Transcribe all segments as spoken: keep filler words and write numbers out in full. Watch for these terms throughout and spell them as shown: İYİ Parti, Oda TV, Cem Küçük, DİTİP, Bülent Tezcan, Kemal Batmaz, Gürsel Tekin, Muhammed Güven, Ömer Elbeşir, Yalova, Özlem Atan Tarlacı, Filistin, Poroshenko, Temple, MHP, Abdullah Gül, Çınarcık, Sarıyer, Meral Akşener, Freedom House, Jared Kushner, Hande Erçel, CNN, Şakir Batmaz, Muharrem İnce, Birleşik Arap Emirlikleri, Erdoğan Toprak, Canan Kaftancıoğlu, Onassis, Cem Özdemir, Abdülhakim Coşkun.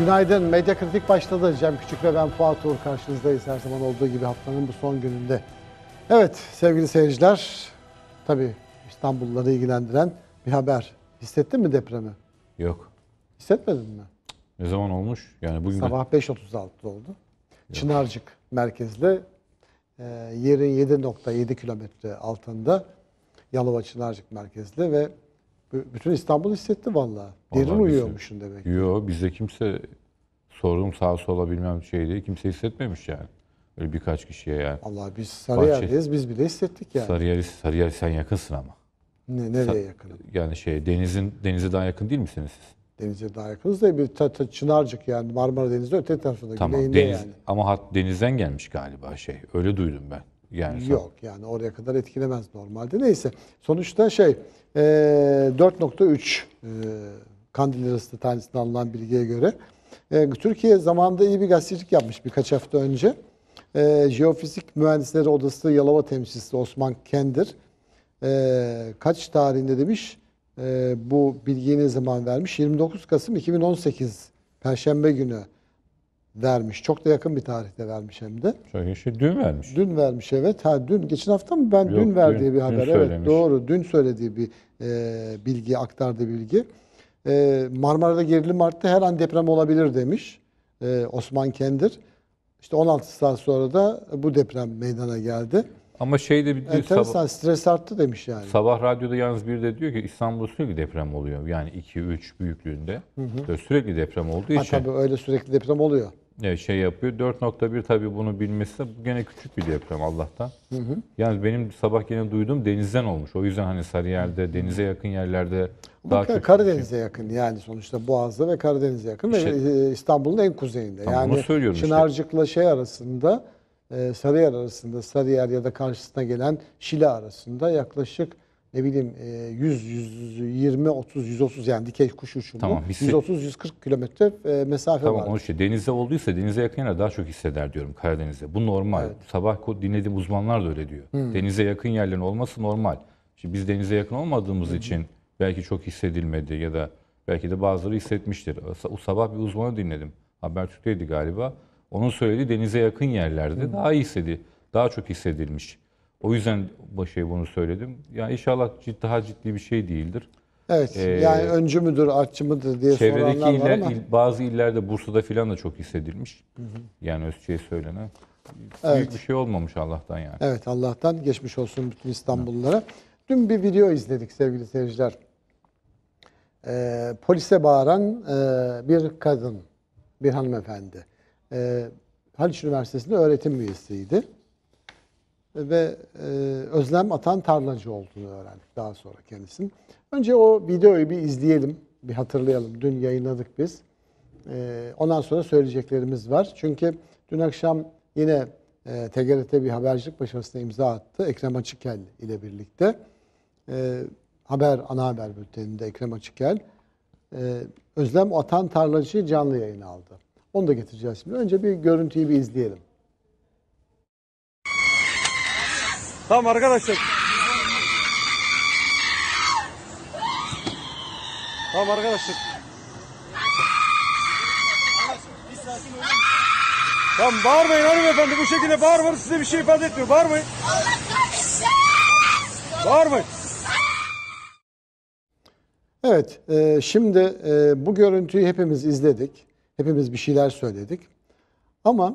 Günaydın. Medya Kritik başladı. Cem Küçük ve ben Fuat Uğur karşınızdayız. Her zaman olduğu gibi haftanın bu son gününde. Evet sevgili seyirciler, tabii İstanbulluları ilgilendiren bir haber. Hissettin mi depremi? Yok. Hissetmedin mi? Ne zaman olmuş? Yani bugün sabah beş otuz altıda oldu. Yok. Çınarcık merkezli, e, yerin yedi nokta yedi kilometre altında, Yalova Çınarcık merkezli ve bütün İstanbul hissetti vallahi. Derin uyuyormuşsun demek. Yok, bizde kimse sorduğum sağa sola bilmem şey değil, kimse hissetmemiş yani. Öyle birkaç kişiye yani. Allah, biz Sarıyer'deyiz, biz bile hissettik yani. Sarıyer, Sarıyer sen yakınsın ama. Ne, nereye yakın? Yani şey, denizin denize daha yakın değil misiniz siz? Denize daha yakınız da bir ta, ta, Çınarcık yani Marmara Denizi öte tarafında. Tamam, deniz, yani. Ama hat denizden gelmiş galiba şey, öyle duydum ben. Yani yok son... yani oraya kadar etkilemez normalde. Neyse sonuçta şey e, dört nokta üç e, Kandil Lirası tanesinden alınan bilgiye göre e, Türkiye zamanında iyi bir gazetecilik yapmış birkaç hafta önce. E, Jeofizik mühendisleri odası Yalova temsilcisi Osman Kendir e, kaç tarihinde demiş e, bu bilgiyi ne zaman vermiş? yirmi dokuz Kasım iki bin on sekiz Perşembe günü vermiş. Çok da yakın bir tarihte vermiş hem de. Çok şey, dün vermiş. Dün vermiş evet. Ha dün geçen hafta mı ben Yok, dün verdiği dün, bir haber evet söylemiş. Doğru. Dün söylediği bir e, bilgi aktardığı bilgi. E, Marmara'da gerilim arttı. Her an deprem olabilir demiş. E, Osman Kendir. İşte on altı saat sonra da bu deprem meydana geldi. Ama şey de bir enteresan sabah, stres arttı demiş yani. Sabah radyoda yalnız bir de diyor ki İstanbul sürekli deprem oluyor. Yani iki üç büyüklüğünde. Hı hı. Sürekli deprem olduğu ha, için. Tabii öyle sürekli deprem oluyor. Evet, şey yapıyor. dört nokta bir tabii bunu bilmesi de gene küçük bir deprem Allah'tan. Hı hı. Yani benim sabah gene duyduğum denizden olmuş. O yüzden hani Sarıyer'de, denize yakın yerlerde bu daha çok... Karadeniz'e şey. Yakın yani sonuçta Boğaz'da ve Karadeniz'e yakın. İşte, ve İstanbul'un en kuzeyinde. Tamam, yani Çınarcık'la işte. Şey arasında, Sarıyer arasında, Sarıyer ya da karşısına gelen Şile arasında yaklaşık ne bileyim yüz, yüz yirmi, otuz, yüz otuz yani dikey kuş uçumu tamam, yüz otuz yüz kırk kilometre mesafe tamam, var. Tamam o şey denize olduysa denize yakın yerler daha çok hisseder diyorum Karadeniz'de. Bu normal. Evet. Sabah dinlediğim uzmanlar da öyle diyor. Hmm. Denize yakın yerlerin olması normal. Şimdi biz denize yakın olmadığımız hmm. için belki çok hissedilmedi ya da belki de bazıları hissetmiştir. O sabah bir uzmanı dinledim. Habertürk'teydi galiba. Onun söylediği denize yakın yerlerde hmm. daha iyi hissedi, daha çok hissedilmiş. O yüzden şey bunu söyledim. Yani inşallah ciddi, daha ciddi bir şey değildir. Evet. Ee, yani öncü müdür, artçı mıdır diye soranlar var ama. Çevredeki bazı illerde Bursa'da filan da çok hissedilmiş. Hı hı. Yani Özçe'ye söylenen. Evet. Büyük bir şey olmamış Allah'tan yani. Evet Allah'tan geçmiş olsun bütün İstanbullulara. Hı. Dün bir video izledik sevgili seyirciler. Ee, polise bağıran e, bir kadın, bir hanımefendi. Ee, Haliç Üniversitesi'nde öğretim üyesiydi. Ve e, Özlem Atan Tarlacı olduğunu öğrendik daha sonra kendisinin. Önce o videoyu bir izleyelim, bir hatırlayalım. Dün yayınladık biz. E, ondan sonra söyleyeceklerimiz var. Çünkü dün akşam yine e, T G R T bir habercilik başarısına imza attı. Ekrem Açıkel ile birlikte. E, haber, ana haber bülteninde Ekrem Açıkel. E, Özlem Atan Tarlacı canlı yayına aldı. Onu da getireceğiz şimdi. Önce bir görüntüyü bir izleyelim. Tamam arkadaşlar. Tamam arkadaşlar. Tamam bağırmayın hanımefendi. Bu şekilde bağırmanız size bir şey ifade etmiyor. Bağırmayın. Bağırmayın. Evet. E, şimdi e, bu görüntüyü hepimiz izledik. Hepimiz bir şeyler söyledik. Ama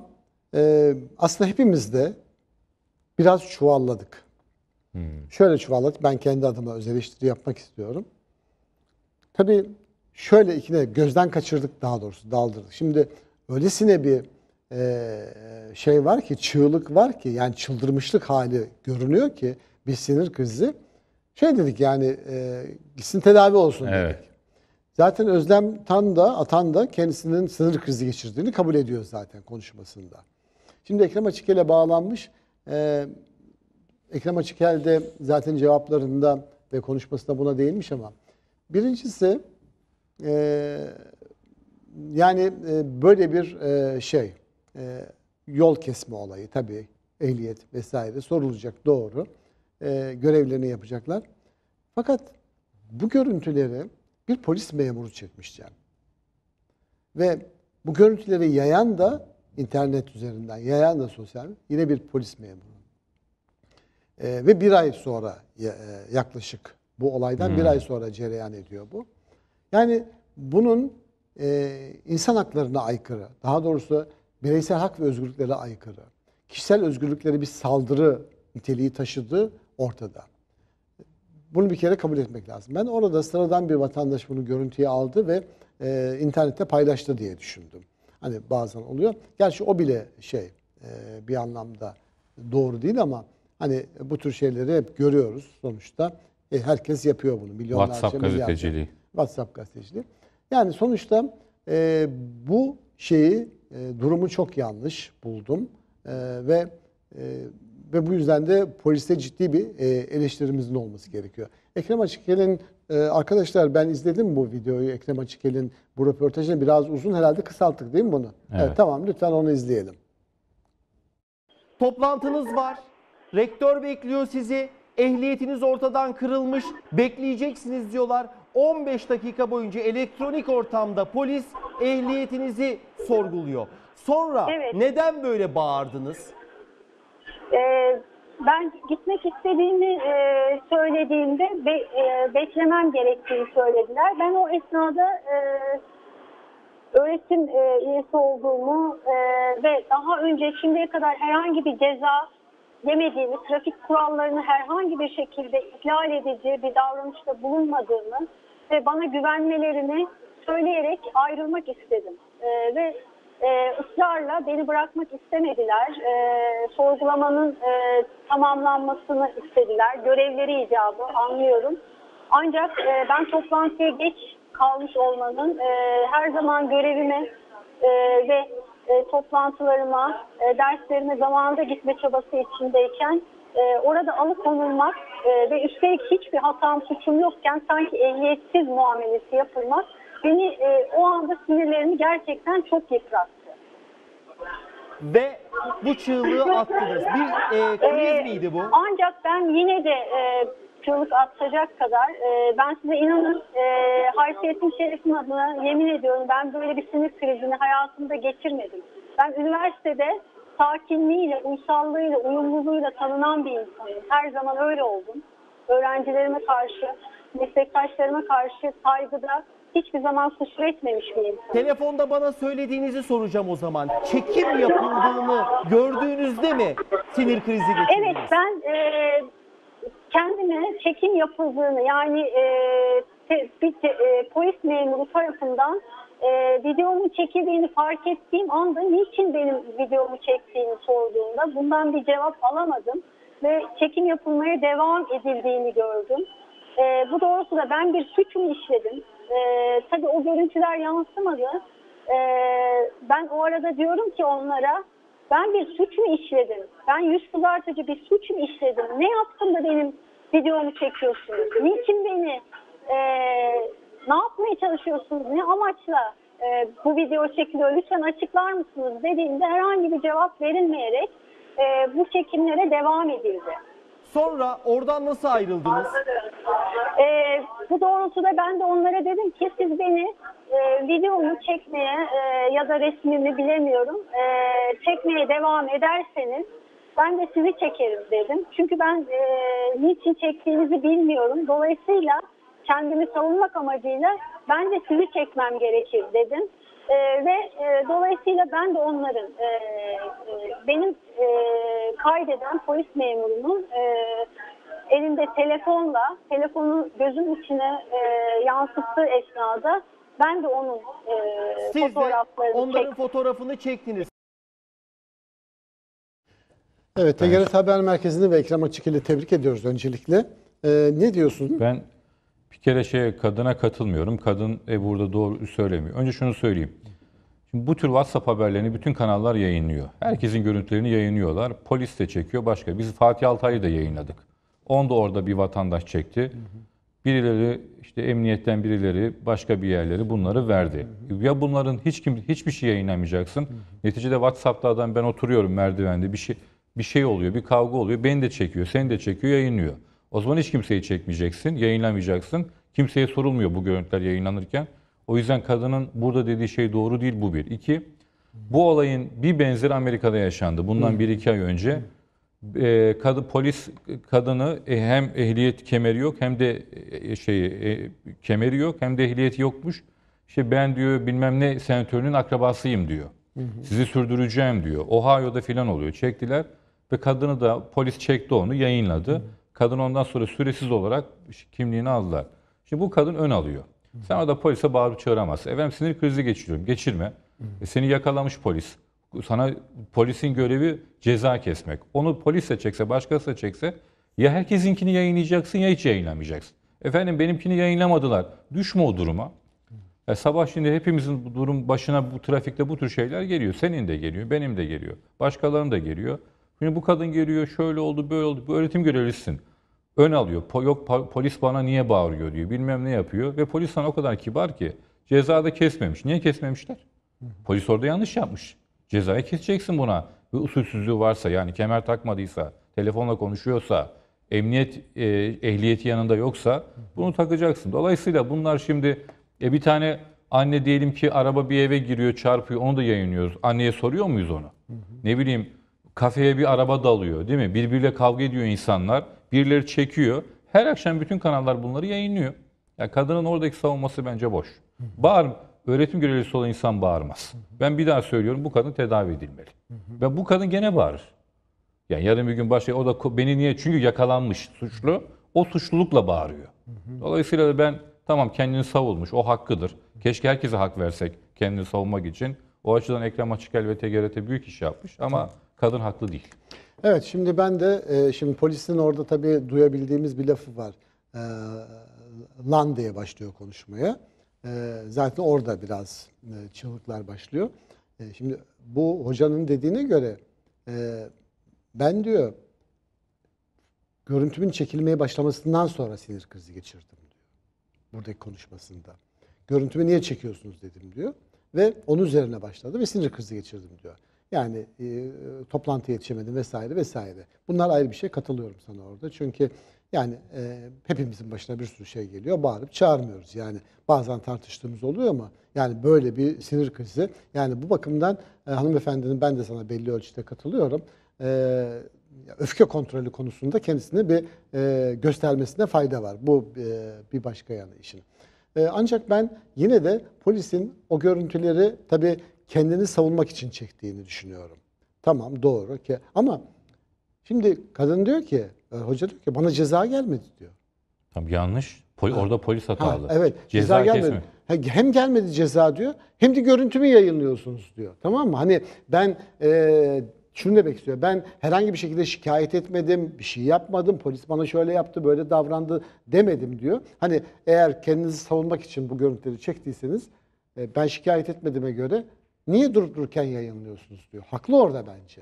e, aslında hepimiz de biraz çuvalladık. Hmm. Şöyle çuvalladık. Ben kendi adıma öz eleştiri yapmak istiyorum. Tabii şöyle ikine gözden kaçırdık daha doğrusu. Daldırdık. Şimdi öylesine bir e, şey var ki, çığlık var ki, yani çıldırmışlık hali görünüyor ki bir sinir krizi. Şey dedik yani e, gitsin tedavi olsun evet. dedik. Zaten Özlem Tan da, Atan da kendisinin sinir krizi geçirdiğini kabul ediyor zaten konuşmasında. Şimdi Ekrem Açıkel'e bağlanmış. Ee, Ekrem Açıkel de zaten cevaplarında ve konuşmasında buna değinmiş ama birincisi e, yani e, böyle bir e, şey e, yol kesme olayı tabii ehliyet vesaire sorulacak doğru e, görevlerini yapacaklar. Fakat bu görüntüleri bir polis memuru çekmiş yani. Ve Bu görüntüleri yayan da internet üzerinden, yayan da sosyal, yine bir polis memuru. E, ve bir ay sonra e, yaklaşık bu olaydan hmm. bir ay sonra cereyan ediyor bu. Yani bunun e, insan haklarına aykırı, daha doğrusu bireysel hak ve özgürlüklere aykırı, kişisel özgürlükleri bir saldırı niteliği taşıdığı ortada. Bunu bir kere kabul etmek lazım. Ben orada sıradan bir vatandaş bunu görüntüye aldı ve e, internette paylaştı diye düşündüm. Hani bazen oluyor. Gerçi o bile şey e, bir anlamda doğru değil ama hani bu tür şeyleri hep görüyoruz sonuçta. E, herkes yapıyor bunu. Milyonlarca, WhatsApp gazeteciliği. WhatsApp gazeteciliği. Yani sonuçta e, bu şeyi, e, durumu çok yanlış buldum. E, ve e, ve bu yüzden de polise ciddi bir e, eleştirimizin olması gerekiyor. Ekrem Açıkel'in, e, arkadaşlar ben izledim bu videoyu, Ekrem Açıkel'in bu röportajını biraz uzun, herhalde kısalttık değil mi bunu? Evet. Evet, tamam, lütfen onu izleyelim. Toplantınız var, rektör bekliyor sizi. Ehliyetiniz ortadan kırılmış, bekleyeceksiniz diyorlar. on beş dakika boyunca elektronik ortamda polis ehliyetinizi sorguluyor. Sonra evet. Neden böyle bağırdınız? Ee, ben gitmek istediğimi e, söylediğimde be, e, beklemem gerektiğini söylediler. Ben o esnada e, öğretim e, üyesi olduğumu e, ve daha önce şimdiye kadar herhangi bir ceza yemediğimi, trafik kurallarını herhangi bir şekilde ihlal edici bir davranışta bulunmadığımı ve bana güvenmelerini söyleyerek ayrılmak istedim. Ee, ve e, ısrarla beni bırakmak istemediler. Ee, sorgulamanın e, tamamlanmasını istediler. Görevleri icabı, anlıyorum. Ancak e, ben toplantıya geç kalmış olmanın e, her zaman görevime e, ve E, toplantılarıma, e, derslerime zamanında gitme çabası içindeyken e, orada alıkonulmak e, ve üstelik hiçbir hatam, suçum yokken sanki ehliyetsiz muamelesi yapılmak beni e, o anda sinirlerimi gerçekten çok yıprattı. Ve bu çığlığı attınız. Bir e, kriz e, miydi bu? Ancak ben yine de e, çığlık atacak kadar, e, ben size inanın e, haysiyetim şerefim adına yemin ediyorum, ben böyle bir sinir krizini hayatımda geçirmedim. Ben üniversitede sakinliğiyle, uysallığıyla, uyumluluğuyla tanınan bir insanım. Her zaman öyle oldum. Öğrencilerime karşı, meslektaşlarıma karşı saygıda hiçbir zaman kusur etmemiş bir insanım. Telefonda bana söylediğinizi soracağım o zaman. Çekim yapıldığını gördüğünüzde mi sinir krizi geçirdiniz? Evet, ben... E, kendime çekim yapıldığını, yani e, te, bir te, e, polis memuru tarafından e, videomun çekildiğini fark ettiğim anda niçin benim videomu çektiğini sorduğunda bundan bir cevap alamadım ve çekim yapılmaya devam edildiğini gördüm. E, bu doğrusunda ben bir suç mu işledim? E, tabii o görüntüler yansımadı. E, ben o arada diyorum ki onlara, ben bir suç mu işledim? Ben yüz kızartıcı bir suç mu işledim? Ne yaptım da benim videomu çekiyorsunuz? Niçin beni e, ne yapmaya çalışıyorsunuz? Ne amaçla e, bu video çekiliyor? Lütfen açıklar mısınız dediğimde herhangi bir cevap verilmeyerek e, bu çekimlere devam edildi. Sonra oradan nasıl ayrıldınız? E, bu doğrultuda ben de onlara dedim ki siz beni e, videomu çekmeye e, ya da resmimi bilemiyorum e, çekmeye devam ederseniz ben de sizi çekerim dedim. Çünkü ben e, niçin çektiğinizi bilmiyorum. Dolayısıyla kendimi savunmak amacıyla ben de sizi çekmem gerekir dedim. E, ve e, dolayısıyla ben de onların e, e, benim e, kaydeden polis memurunun e, elinde telefonla, telefonu gözüm içine e, yansıttığı esnada ben de onun e, siz fotoğraflarını de onların çektim. Fotoğrafını çektiniz. Evet, T G R T Haber Merkezi'ni ve Ekrem Açıkel'i tebrik ediyoruz öncelikle. Ee, ne diyorsun? Ben bir kere şeye, kadına katılmıyorum. Kadın e, burada doğru söylemiyor. Önce şunu söyleyeyim. Şimdi bu tür WhatsApp haberlerini bütün kanallar yayınlıyor. Herkesin görüntülerini yayınlıyorlar. Polis de çekiyor, başka. Biz Fatih Altay'ı da yayınladık. Onda orada bir vatandaş çekti. Birileri işte emniyetten birileri başka bir yerleri bunları verdi. Ya bunların hiç kim hiçbir şey yayınlamayacaksın. Neticede WhatsApp'lardan ben oturuyorum merdivende bir şey bir şey oluyor, bir kavga oluyor. Beni de çekiyor, seni de çekiyor, yayınlıyor. O zaman hiç kimseyi çekmeyeceksin, yayınlamayacaksın. Kimseye sorulmuyor bu görüntüler yayınlanırken. O yüzden kadının burada dediği şey doğru değil, bu bir. İki, bu olayın bir benzeri Amerika'da yaşandı. Bundan bir iki ay önce. E, kadı, polis kadını e, hem ehliyet kemeri yok hem de e, şeyi, e, kemeri yok hem de ehliyeti yokmuş. İşte ben diyor bilmem ne senatörünün akrabasıyım diyor. Hı hı. Sizi sürdüreceğim diyor. Ohio'da filan oluyor. Çektiler ve kadını da polis çekti, onu yayınladı. Hı hı. Kadın ondan sonra süresiz olarak kimliğini aldılar. Şimdi bu kadın ön alıyor. Hı hı. Sen orada polise bağırıp çağıramazsın. Efendim sinir krizi geçiriyorum. Geçirme. Hı hı. E, seni yakalamış polis. Sana polisin görevi ceza kesmek. Onu polis de çekse, başkası da çekse, ya herkesinkini yayınlayacaksın ya hiç yayınlamayacaksın. Efendim benimkini yayınlamadılar. Düşme o duruma. Ya sabah şimdi hepimizin bu durum başına, bu trafikte bu tür şeyler geliyor. Senin de geliyor, benim de geliyor. Başkalarının da geliyor. Şimdi bu kadın geliyor, şöyle oldu, böyle oldu. Bu öğretim görevlisisin. Ön alıyor. Po yok polis bana niye bağırıyor diyor. Bilmem ne yapıyor. Ve polis sana o kadar kibar ki, cezada kesmemiş. Niye kesmemişler? Polis orada yanlış yapmış. Cezayı keseceksin buna. Ve usulsüzlüğü varsa, yani kemer takmadıysa, telefonla konuşuyorsa, emniyet e, ehliyeti yanında yoksa bunu takacaksın. Dolayısıyla bunlar şimdi e, bir tane anne diyelim ki araba bir eve giriyor, çarpıyor, onu da yayınlıyoruz. Anneye soruyor muyuz onu? Hı hı. Ne bileyim kafeye bir araba dalıyor değil mi? Birbiriyle kavga ediyor insanlar. Birileri çekiyor. Her akşam bütün kanallar bunları yayınlıyor. Yani kadının oradaki savunması bence boş. Hı hı. Bağır. Öğretim görevlisi olan insan bağırmaz. Ben bir daha söylüyorum, bu kadın tedavi edilmeli. Hı hı. Ve bu kadın gene bağırır. Yani yarın bir gün başka, o da beni niye? Çünkü yakalanmış suçlu, o suçlulukla bağırıyor. Hı hı. Dolayısıyla da ben tamam kendini savunmuş, o hakkıdır. Keşke herkese hak versek kendini savunmak için. O açıdan Ekrem Açıkel ve T G R T büyük iş yapmış ama hı. kadın haklı değil. Evet, şimdi ben de, şimdi polisin orada tabii duyabildiğimiz bir lafı var. Lan diye başlıyor konuşmaya. Zaten orada biraz çığlıklar başlıyor. Şimdi bu hocanın dediğine göre ben diyor görüntümün çekilmeye başlamasından sonra sinir krizi geçirdim diyor. Buradaki konuşmasında. Görüntümü niye çekiyorsunuz dedim diyor. Ve onun üzerine başladı ve sinir krizi geçirdim diyor. Yani toplantıya yetişemedim vesaire vesaire. Bunlar ayrı bir şey, katılıyorum sana orada. Çünkü yani e, hepimizin başına bir sürü şey geliyor. Bağırıp çağırmıyoruz. Yani bazen tartıştığımız oluyor ama yani böyle bir sinir krizi. Yani bu bakımdan e, hanımefendinin, ben de sana belli ölçüde katılıyorum. E, öfke kontrolü konusunda kendisini bir e, göstermesine fayda var. Bu e, bir başka yanı işin. E, ancak ben yine de polisin o görüntüleri tabii kendini savunmak için çektiğini düşünüyorum. Tamam, doğru ki ama şimdi kadın diyor ki, hoca diyor ki bana ceza gelmedi diyor. Tam yanlış. Poli, ha. Orada polis hatalı. Ha, evet. Ceza, ceza gelmedi. Kesme. Hem gelmedi ceza diyor, hem de görüntümü yayınlıyorsunuz diyor. Tamam mı? Hani ben e, şunu demek istiyor. Ben herhangi bir şekilde şikayet etmedim, bir şey yapmadım. Polis bana şöyle yaptı, böyle davrandı demedim diyor. Hani eğer kendinizi savunmak için bu görüntüleri çektiyseniz e, ben şikayet etmediğime göre niye durup dururken yayınlıyorsunuz diyor. Haklı orada bence.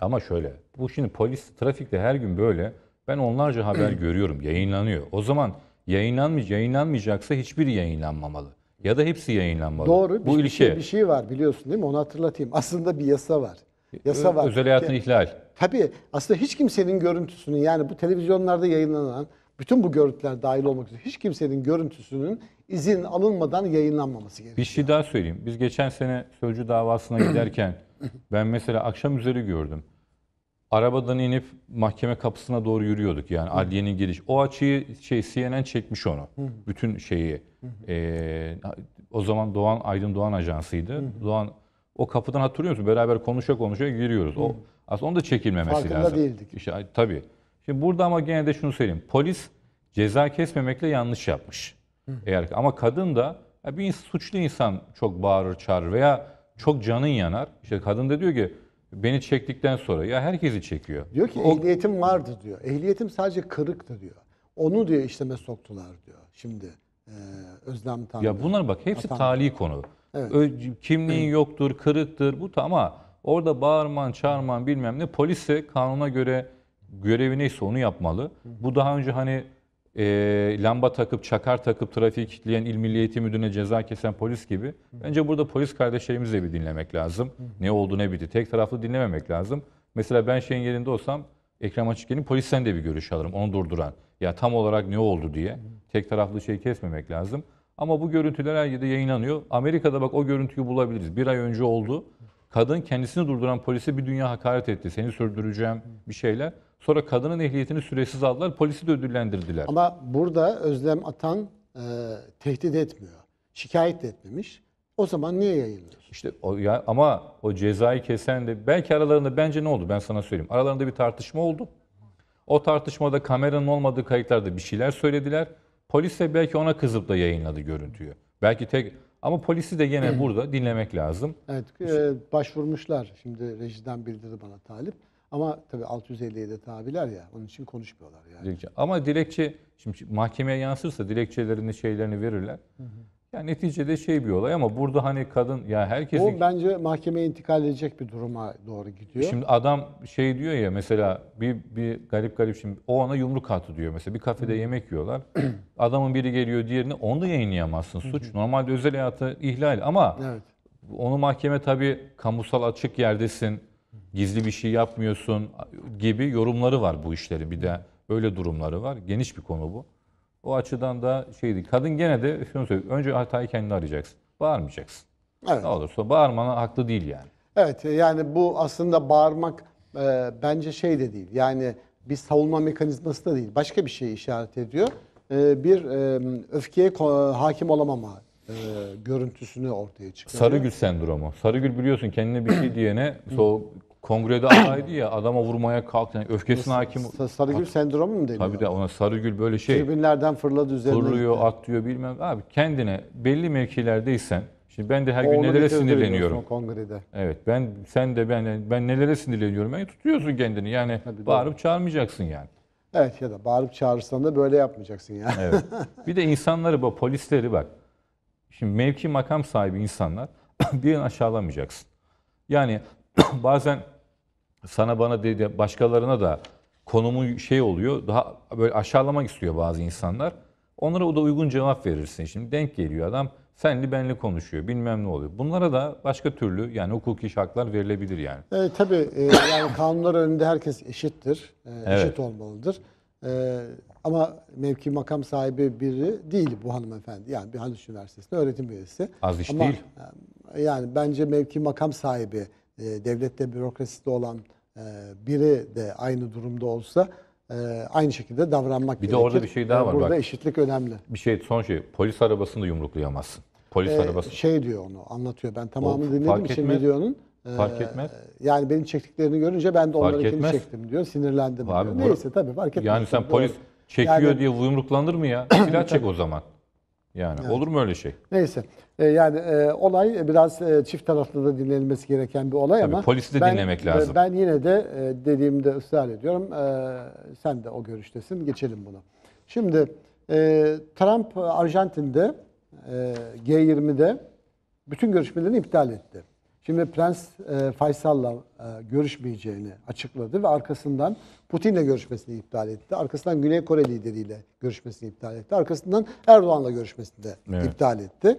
Ama şöyle, bu şimdi polis trafikte her gün böyle, ben onlarca haber görüyorum, yayınlanıyor. O zaman yayınlanmayacak, yayınlanmayacaksa hiçbiri yayınlanmamalı. Ya da hepsi yayınlanmalı. Doğru. Bu bir, ilke... şey, bir şey var biliyorsun değil mi? Onu hatırlatayım. Aslında bir yasa var. Yasa Ö var. Özel hayatın ihlal. Tabii. Aslında hiç kimsenin görüntüsünün, yani bu televizyonlarda yayınlanan, bütün bu görüntüler dahil olmak üzere hiç kimsenin görüntüsünün izin alınmadan yayınlanmaması gerekiyor. Bir şey daha söyleyeyim. Biz geçen sene sözcü davasına giderken ben mesela akşam üzeri gördüm. Arabadan inip mahkeme kapısına doğru yürüyorduk. Yani adliyenin giriş. O açıyı şey C N N çekmiş onu. Hı hı. Bütün şeyi. Hı hı. E, o zaman Doğan Aydın Doğan Ajansı'ydı. Hı hı. Doğan, o kapıdan hatırlıyor musun? Beraber konuşa konuşa giriyoruz. Hı hı. O aslında onu da çekilmemesi farkında lazım. Değildik. İşte, tabii. Şimdi burada ama gene de şunu söyleyeyim. Polis ceza kesmemekle yanlış yapmış. Hı hı. Eğer ama kadın da bir suçlu insan çok bağırır çağırır veya çok canın yanar. İşte kadın da diyor ki beni çektikten sonra, ya herkesi çekiyor. Diyor ki o... ehliyetim vardı diyor. Ehliyetim sadece kırıktı diyor. Onu diyor işleme soktular diyor. Şimdi e, Özlem Tan. Ya bunlar bak hepsi Atan tali konu. Evet. Ö, kimliğin Hı. yoktur, kırıktır bu, ama orada bağırman, çağırman bilmem ne, polise kanuna göre görevi neyse onu yapmalı. Hı. Bu daha önce hani e, lamba takıp, çakar takıp trafiği kilitleyen İl Milli Eğitim Müdürü'ne ceza kesen polis gibi. Hı. Bence burada polis kardeşlerimizi de bir dinlemek lazım. Hı. Ne oldu ne bitti. Tek taraflı dinlememek lazım. Mesela ben şeyin yerinde olsam, Ekrem Açıkel'in polisten de bir görüş alırım. Onu durduran. Ya tam olarak ne oldu diye. Hı. Tek taraflı şey kesmemek lazım. Ama bu görüntüler her yerde yayınlanıyor. Amerika'da bak o görüntüyü bulabiliriz. Bir ay önce oldu. Kadın kendisini durduran polise bir dünya hakaret etti. Seni sürdüreceğim bir şeyler. Sonra kadının ehliyetini süresiz aldılar. Polisi de ödüllendirdiler. Ama burada Özlem Atan e, tehdit etmiyor. Şikayet de etmemiş. O zaman niye yayınlıyor? İşte o ya, ama o cezayı kesen de belki aralarında bence ne oldu? Ben sana söyleyeyim. Aralarında bir tartışma oldu. O tartışmada kameranın olmadığı kayıtlarda bir şeyler söylediler. Polis de belki ona kızıp da yayınladı görüntüyü. Belki tek ama polisi de gene burada dinlemek lazım. Evet, e, başvurmuşlar. Şimdi rejiden bildirdi bana Talip. Ama tabii altı yüz elliye de tabiler ya. Onun için konuşmuyorlar yani. Dilekçe. Ama dilekçe şimdi mahkemeye yansırsa dilekçelerini şeylerini verirler. Hı hı. Yani neticede şey bir olay ama burada hani kadın ya herkesin... O bence mahkemeye intikal edecek bir duruma doğru gidiyor. Şimdi adam şey diyor ya mesela bir, bir garip garip şimdi o ona yumruk attı diyor mesela. Bir kafede yemek yiyorlar. Adamın biri geliyor diğerine onu da yayınlayamazsın suç. Normalde özel hayatı ihlal ama evet. Onu mahkeme tabii kamusal açık yerdesin, gizli bir şey yapmıyorsun gibi yorumları var bu işleri bir de. Öyle durumları var. Geniş bir konu bu. O açıdan da şeydi. Kadın gene de şunu söylüyor. Önce hatayı kendine arayacaksın. Bağırmayacaksın. Evet. Ne olursa bağırmana haklı değil yani. Evet yani bu aslında bağırmak e, bence şey de değil. Yani bir savunma mekanizması da değil. Başka bir şey işaret ediyor. E, bir e, öfkeye hakim olamama e, görüntüsünü ortaya çıkıyor. Sarıgül sendromu. Sarıgül biliyorsun kendine bir şey diyene soğuk. Kongrede adaydı ya adama vurmaya kalktı. Yani öfkesine hakim. Sarıgül sendromu mu deniyor? Tabii de ona Sarıgül böyle şey. Tribünlerden fırladı üzerine. Fırlıyor, atlıyor bilmem. Abi kendine belli mevkilerdeysen. Şimdi ben de her o gün nelere sinirleniyorum. Kongrede. Evet ben sen de ben ben nelere sinirleniyorum. Yani tutuyorsun kendini yani tabii bağırıp doğru. Çağırmayacaksın yani. Evet ya da bağırıp çağırırsan da böyle yapmayacaksın yani. Evet. Bir de insanları bak polisleri bak. Şimdi mevki makam sahibi insanlar birini aşağılamayacaksın. Yani bazen sana bana dedi başkalarına da konumu şey oluyor daha böyle aşağılamak istiyor bazı insanlar. Onlara o da uygun cevap verirsin. Şimdi denk geliyor adam senli benli konuşuyor bilmem ne oluyor. Bunlara da başka türlü yani hukuki haklar verilebilir yani. E, tabii e, yani kanunlar önünde herkes eşittir. E, evet. Eşit olmalıdır. E, ama mevki makam sahibi biri değil bu hanımefendi. Yani bir Haliç Üniversitesi'nde öğretim üyesi. Az iş ama, değil. Yani bence mevki makam sahibi devlette bürokraside olan biri de aynı durumda olsa aynı şekilde davranmak bir gerekir. Bir de orada bir şey daha var. Burada bak, eşitlik önemli. Bir şey son şey polis arabasını da yumruklayamazsın. Polis ee, arabası. Şey diyor onu anlatıyor. Ben tamamını o, dinledim için videonun. Fark etmez. Yani benim çektiklerini görünce ben de onlarınkini çektim diyor. Sinirlendim abi, diyor. Neyse tabii fark etmez. Yani sen doğru. Polis çekiyor yani, diye yumruklanır mı ya? Silah çek o zaman. Yani evet. Olur mu öyle şey? Neyse. Yani e, olay biraz e, çift taraflı da dinlenilmesi gereken bir olay tabii, ama polisi de ben, dinlemek lazım. Ben yine de e, dediğimde ısrar ediyorum. E, sen de o görüştesin. Geçelim buna. Şimdi e, Trump Arjantin'de e, G yirmi'de bütün görüşmelerini iptal etti. Şimdi Prens e, Faysal'la e, görüşmeyeceğini açıkladı ve arkasından Putin'le görüşmesini iptal etti. Arkasından Güney Kore lideriyle görüşmesini iptal etti. Arkasından Erdoğan'la görüşmesini de evet. iptal etti.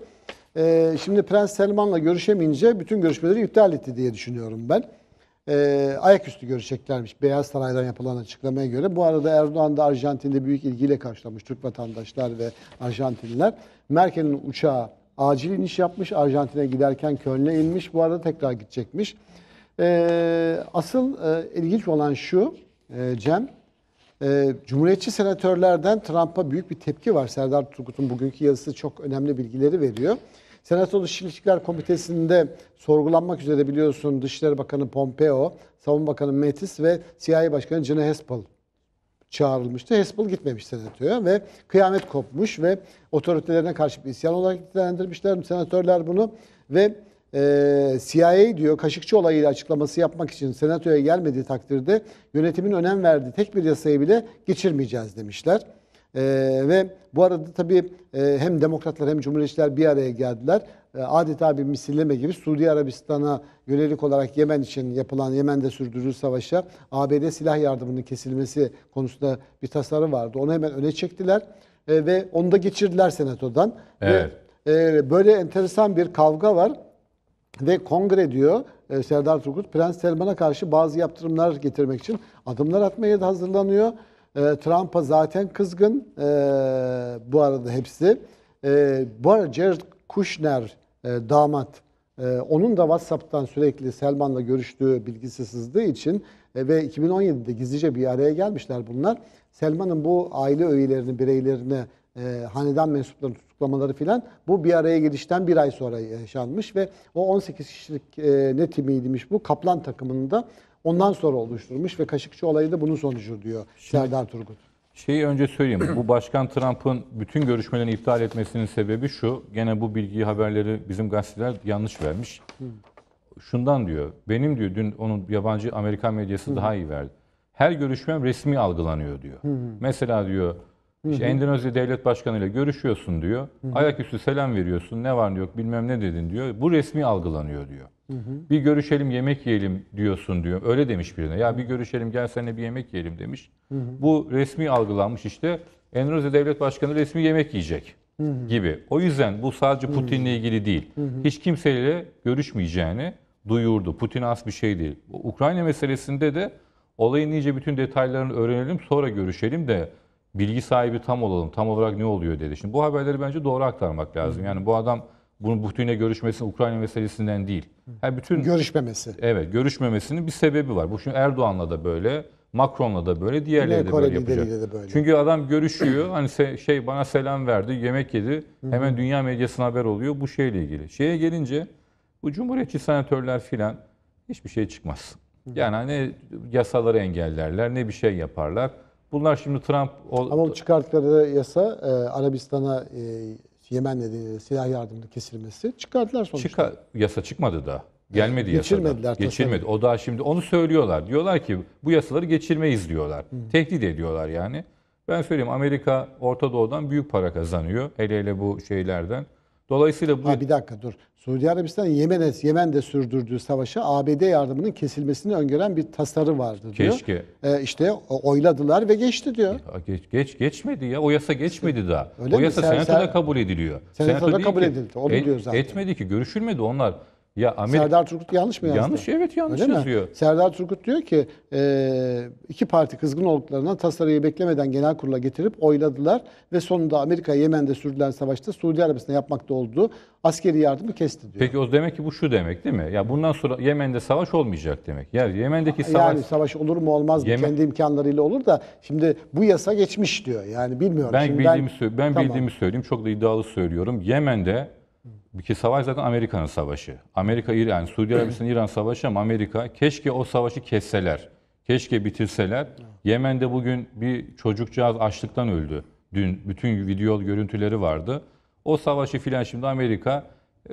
E, şimdi Prens Selman'la görüşemeyince bütün görüşmeleri iptal etti diye düşünüyorum ben. E, ayaküstü görüşeceklermiş Beyaz Saray'dan yapılan açıklamaya göre. Bu arada Erdoğan da Arjantin'de büyük ilgiyle karşılamış Türk vatandaşlar ve Arjantinliler. Merkel'in uçağı acil iniş yapmış. Arjantin'e giderken Köln'e inmiş. Bu arada tekrar gidecekmiş. Ee, asıl e, ilginç olan şu e, Cem. E, Cumhuriyetçi senatörlerden Trump'a büyük bir tepki var. Serdar Turgut'un bugünkü yazısı çok önemli bilgileri veriyor. Senato'da İlişkiler Komitesi'nde sorgulanmak üzere biliyorsun Dışişleri Bakanı Pompeo, Savunma Bakanı Mattis ve C I A Başkanı Gina Haspel çağrılmıştı. Hezbollah gitmemiş senatoya ve kıyamet kopmuş ve otoritelerine karşı bir isyan olarak nitelendirmişler senatörler bunu ve e, C I A diyor Kaşıkçı olayıyla açıklaması yapmak için senatoya gelmediği takdirde yönetimin önem verdiği tek bir yasayı bile geçirmeyeceğiz demişler. E, ve bu arada tabii e, hem demokratlar hem cumhuriyetçiler bir araya geldiler. E, adeta bir misilleme gibi Suudi Arabistan'a yönelik olarak Yemen için yapılan Yemen'de sürdürüldüğü savaşa A B D silah yardımının kesilmesi konusunda bir tasarı vardı. Onu hemen öne çektiler e, ve onu da geçirdiler senatodan. Evet. Ve, e, böyle enteresan bir kavga var ve kongre diyor e, Serdar Turgut Prens Selman'a karşı bazı yaptırımlar getirmek için adımlar atmaya da hazırlanıyor. E, Trump'a zaten kızgın e, bu arada hepsi. E, bu arada Jared Kushner e, damat, e, onun da WhatsApp'tan sürekli Selman'la görüştüğü bilgisi sızdığı için e, ve iki bin on yedide gizlice bir araya gelmişler bunlar. Selman'ın bu aile üyelerini, bireylerini, e, hanedan mensuplarını tutuklamaları filan bu bir araya gelişten bir ay sonra yaşanmış ve o on sekiz kişilik e, ne timiymiş bu? Kaplan takımında ondan sonra oluşturmuş ve Kaşıkçı olayı da bunun sonucu diyor şimdi, Serdar Turgut. Şeyi önce söyleyeyim. Bu Başkan Trump'ın bütün görüşmelerini iptal etmesinin sebebi şu. Gene bu bilgiyi, haberleri bizim gazeteler yanlış vermiş. Şundan diyor. Benim diyor dün onun yabancı Amerikan medyası daha iyi verdi. Her görüşmem resmi algılanıyor diyor. Mesela diyor işte Endonezya Devlet Başkanı ile görüşüyorsun diyor. Ayaküstü selam veriyorsun. Ne var ne yok bilmem ne dedin diyor. Bu resmi algılanıyor diyor. Bir görüşelim yemek yiyelim diyorsun diyor. Öyle demiş birine. Ya bir görüşelim gel seninle bir yemek yiyelim demiş. Hı hı. Bu resmi algılanmış işte. Endonezya Devlet Başkanı resmi yemek yiyecek hı hı. gibi. O yüzden bu sadece Putin'le ilgili değil. Hı hı. Hiç kimseyle görüşmeyeceğini duyurdu. Putin az bir şey değil. Ukrayna meselesinde de olayın iyice bütün detaylarını öğrenelim sonra görüşelim de bilgi sahibi tam olalım. Tam olarak ne oluyor dedi. Şimdi bu haberleri bence doğru aktarmak lazım. Yani bu adam... Bunun Putin'le görüşmesi Ukrayna meselesinden değil. Yani bütün görüşmemesi. Evet, görüşmemesinin bir sebebi var. Bu şimdi Erdoğan'la da böyle, Macron'la da böyle, diğerleri de böyle yapacak. De böyle. Çünkü adam görüşüyor, hani şey bana selam verdi, yemek yedi, hemen dünya medyasına haber oluyor bu şeyle ilgili. Şeye gelince bu cumhuriyetçi senatörler filan hiçbir şey çıkmaz. Yani ne yasaları engellerler, ne bir şey yaparlar. Bunlar şimdi Trump... Ama çıkarttıkları yasa Arabistan'a... Yemen nedeniyle silah yardımının kesilmesi çıkardılar sonuçta. Çıka, yasa çıkmadı da. Gelmedi yasa. Geçirmedi. O da şimdi onu söylüyorlar. Diyorlar ki bu yasaları geçirmeyiz diyorlar. Hı. Tehdit ediyorlar yani. Ben söyleyeyim Amerika Orta Doğu'dan büyük para kazanıyor. Hele hele bu şeylerden. Dolayısıyla bu... Ha, bir dakika dur. Suudi Arabistan Yemen'e, Yemen'de sürdürdüğü savaşa A B D yardımının kesilmesini öngören bir tasarı vardı diyor. Keşke. Ee, işte oyladılar ve geçti diyor. Ya, geç, geç geçmedi ya. O yasa geçmedi işte, daha. O mi? yasa sen, senatoda sen, kabul ediliyor. Senatoda, senatoda kabul edildi. Onu et, diyor zaten. Etmedi ki. Görüşülmedi onlar. Ya Amerika... Serdar Turgut yanlış mı yazdı? Yanlış evet yanlış Öyle yazıyor. Mi? Serdar Turgut diyor ki e, iki parti kızgın olduklarından tasarıyı beklemeden genel kurula getirip oyladılar ve sonunda Amerika Yemen'de sürdülen savaşta Suudi Arabistan'da yapmakta olduğu askeri yardımı kesti diyor. Peki o demek ki bu şu demek değil mi? Ya bundan sonra Yemen'de savaş olmayacak demek. Yani Yemen'deki savaş... Yani savaş olur mu olmaz mı? Yemen... Kendi imkanlarıyla olur da şimdi bu yasa geçmiş diyor. Yani bilmiyorum. Ben, şimdi bildiğimi, ben... ben tamam. bildiğimi söyleyeyim. Çok da iddialı söylüyorum. Yemen'de ki savaş zaten Amerika'nın savaşı. Amerika, yani Suudi Arabistan-İran savaşı ama Amerika keşke o savaşı kesseler. Keşke bitirseler. Evet. Yemen'de bugün bir çocukcağız açlıktan öldü. Dün bütün video görüntüleri vardı. O savaşı filan şimdi Amerika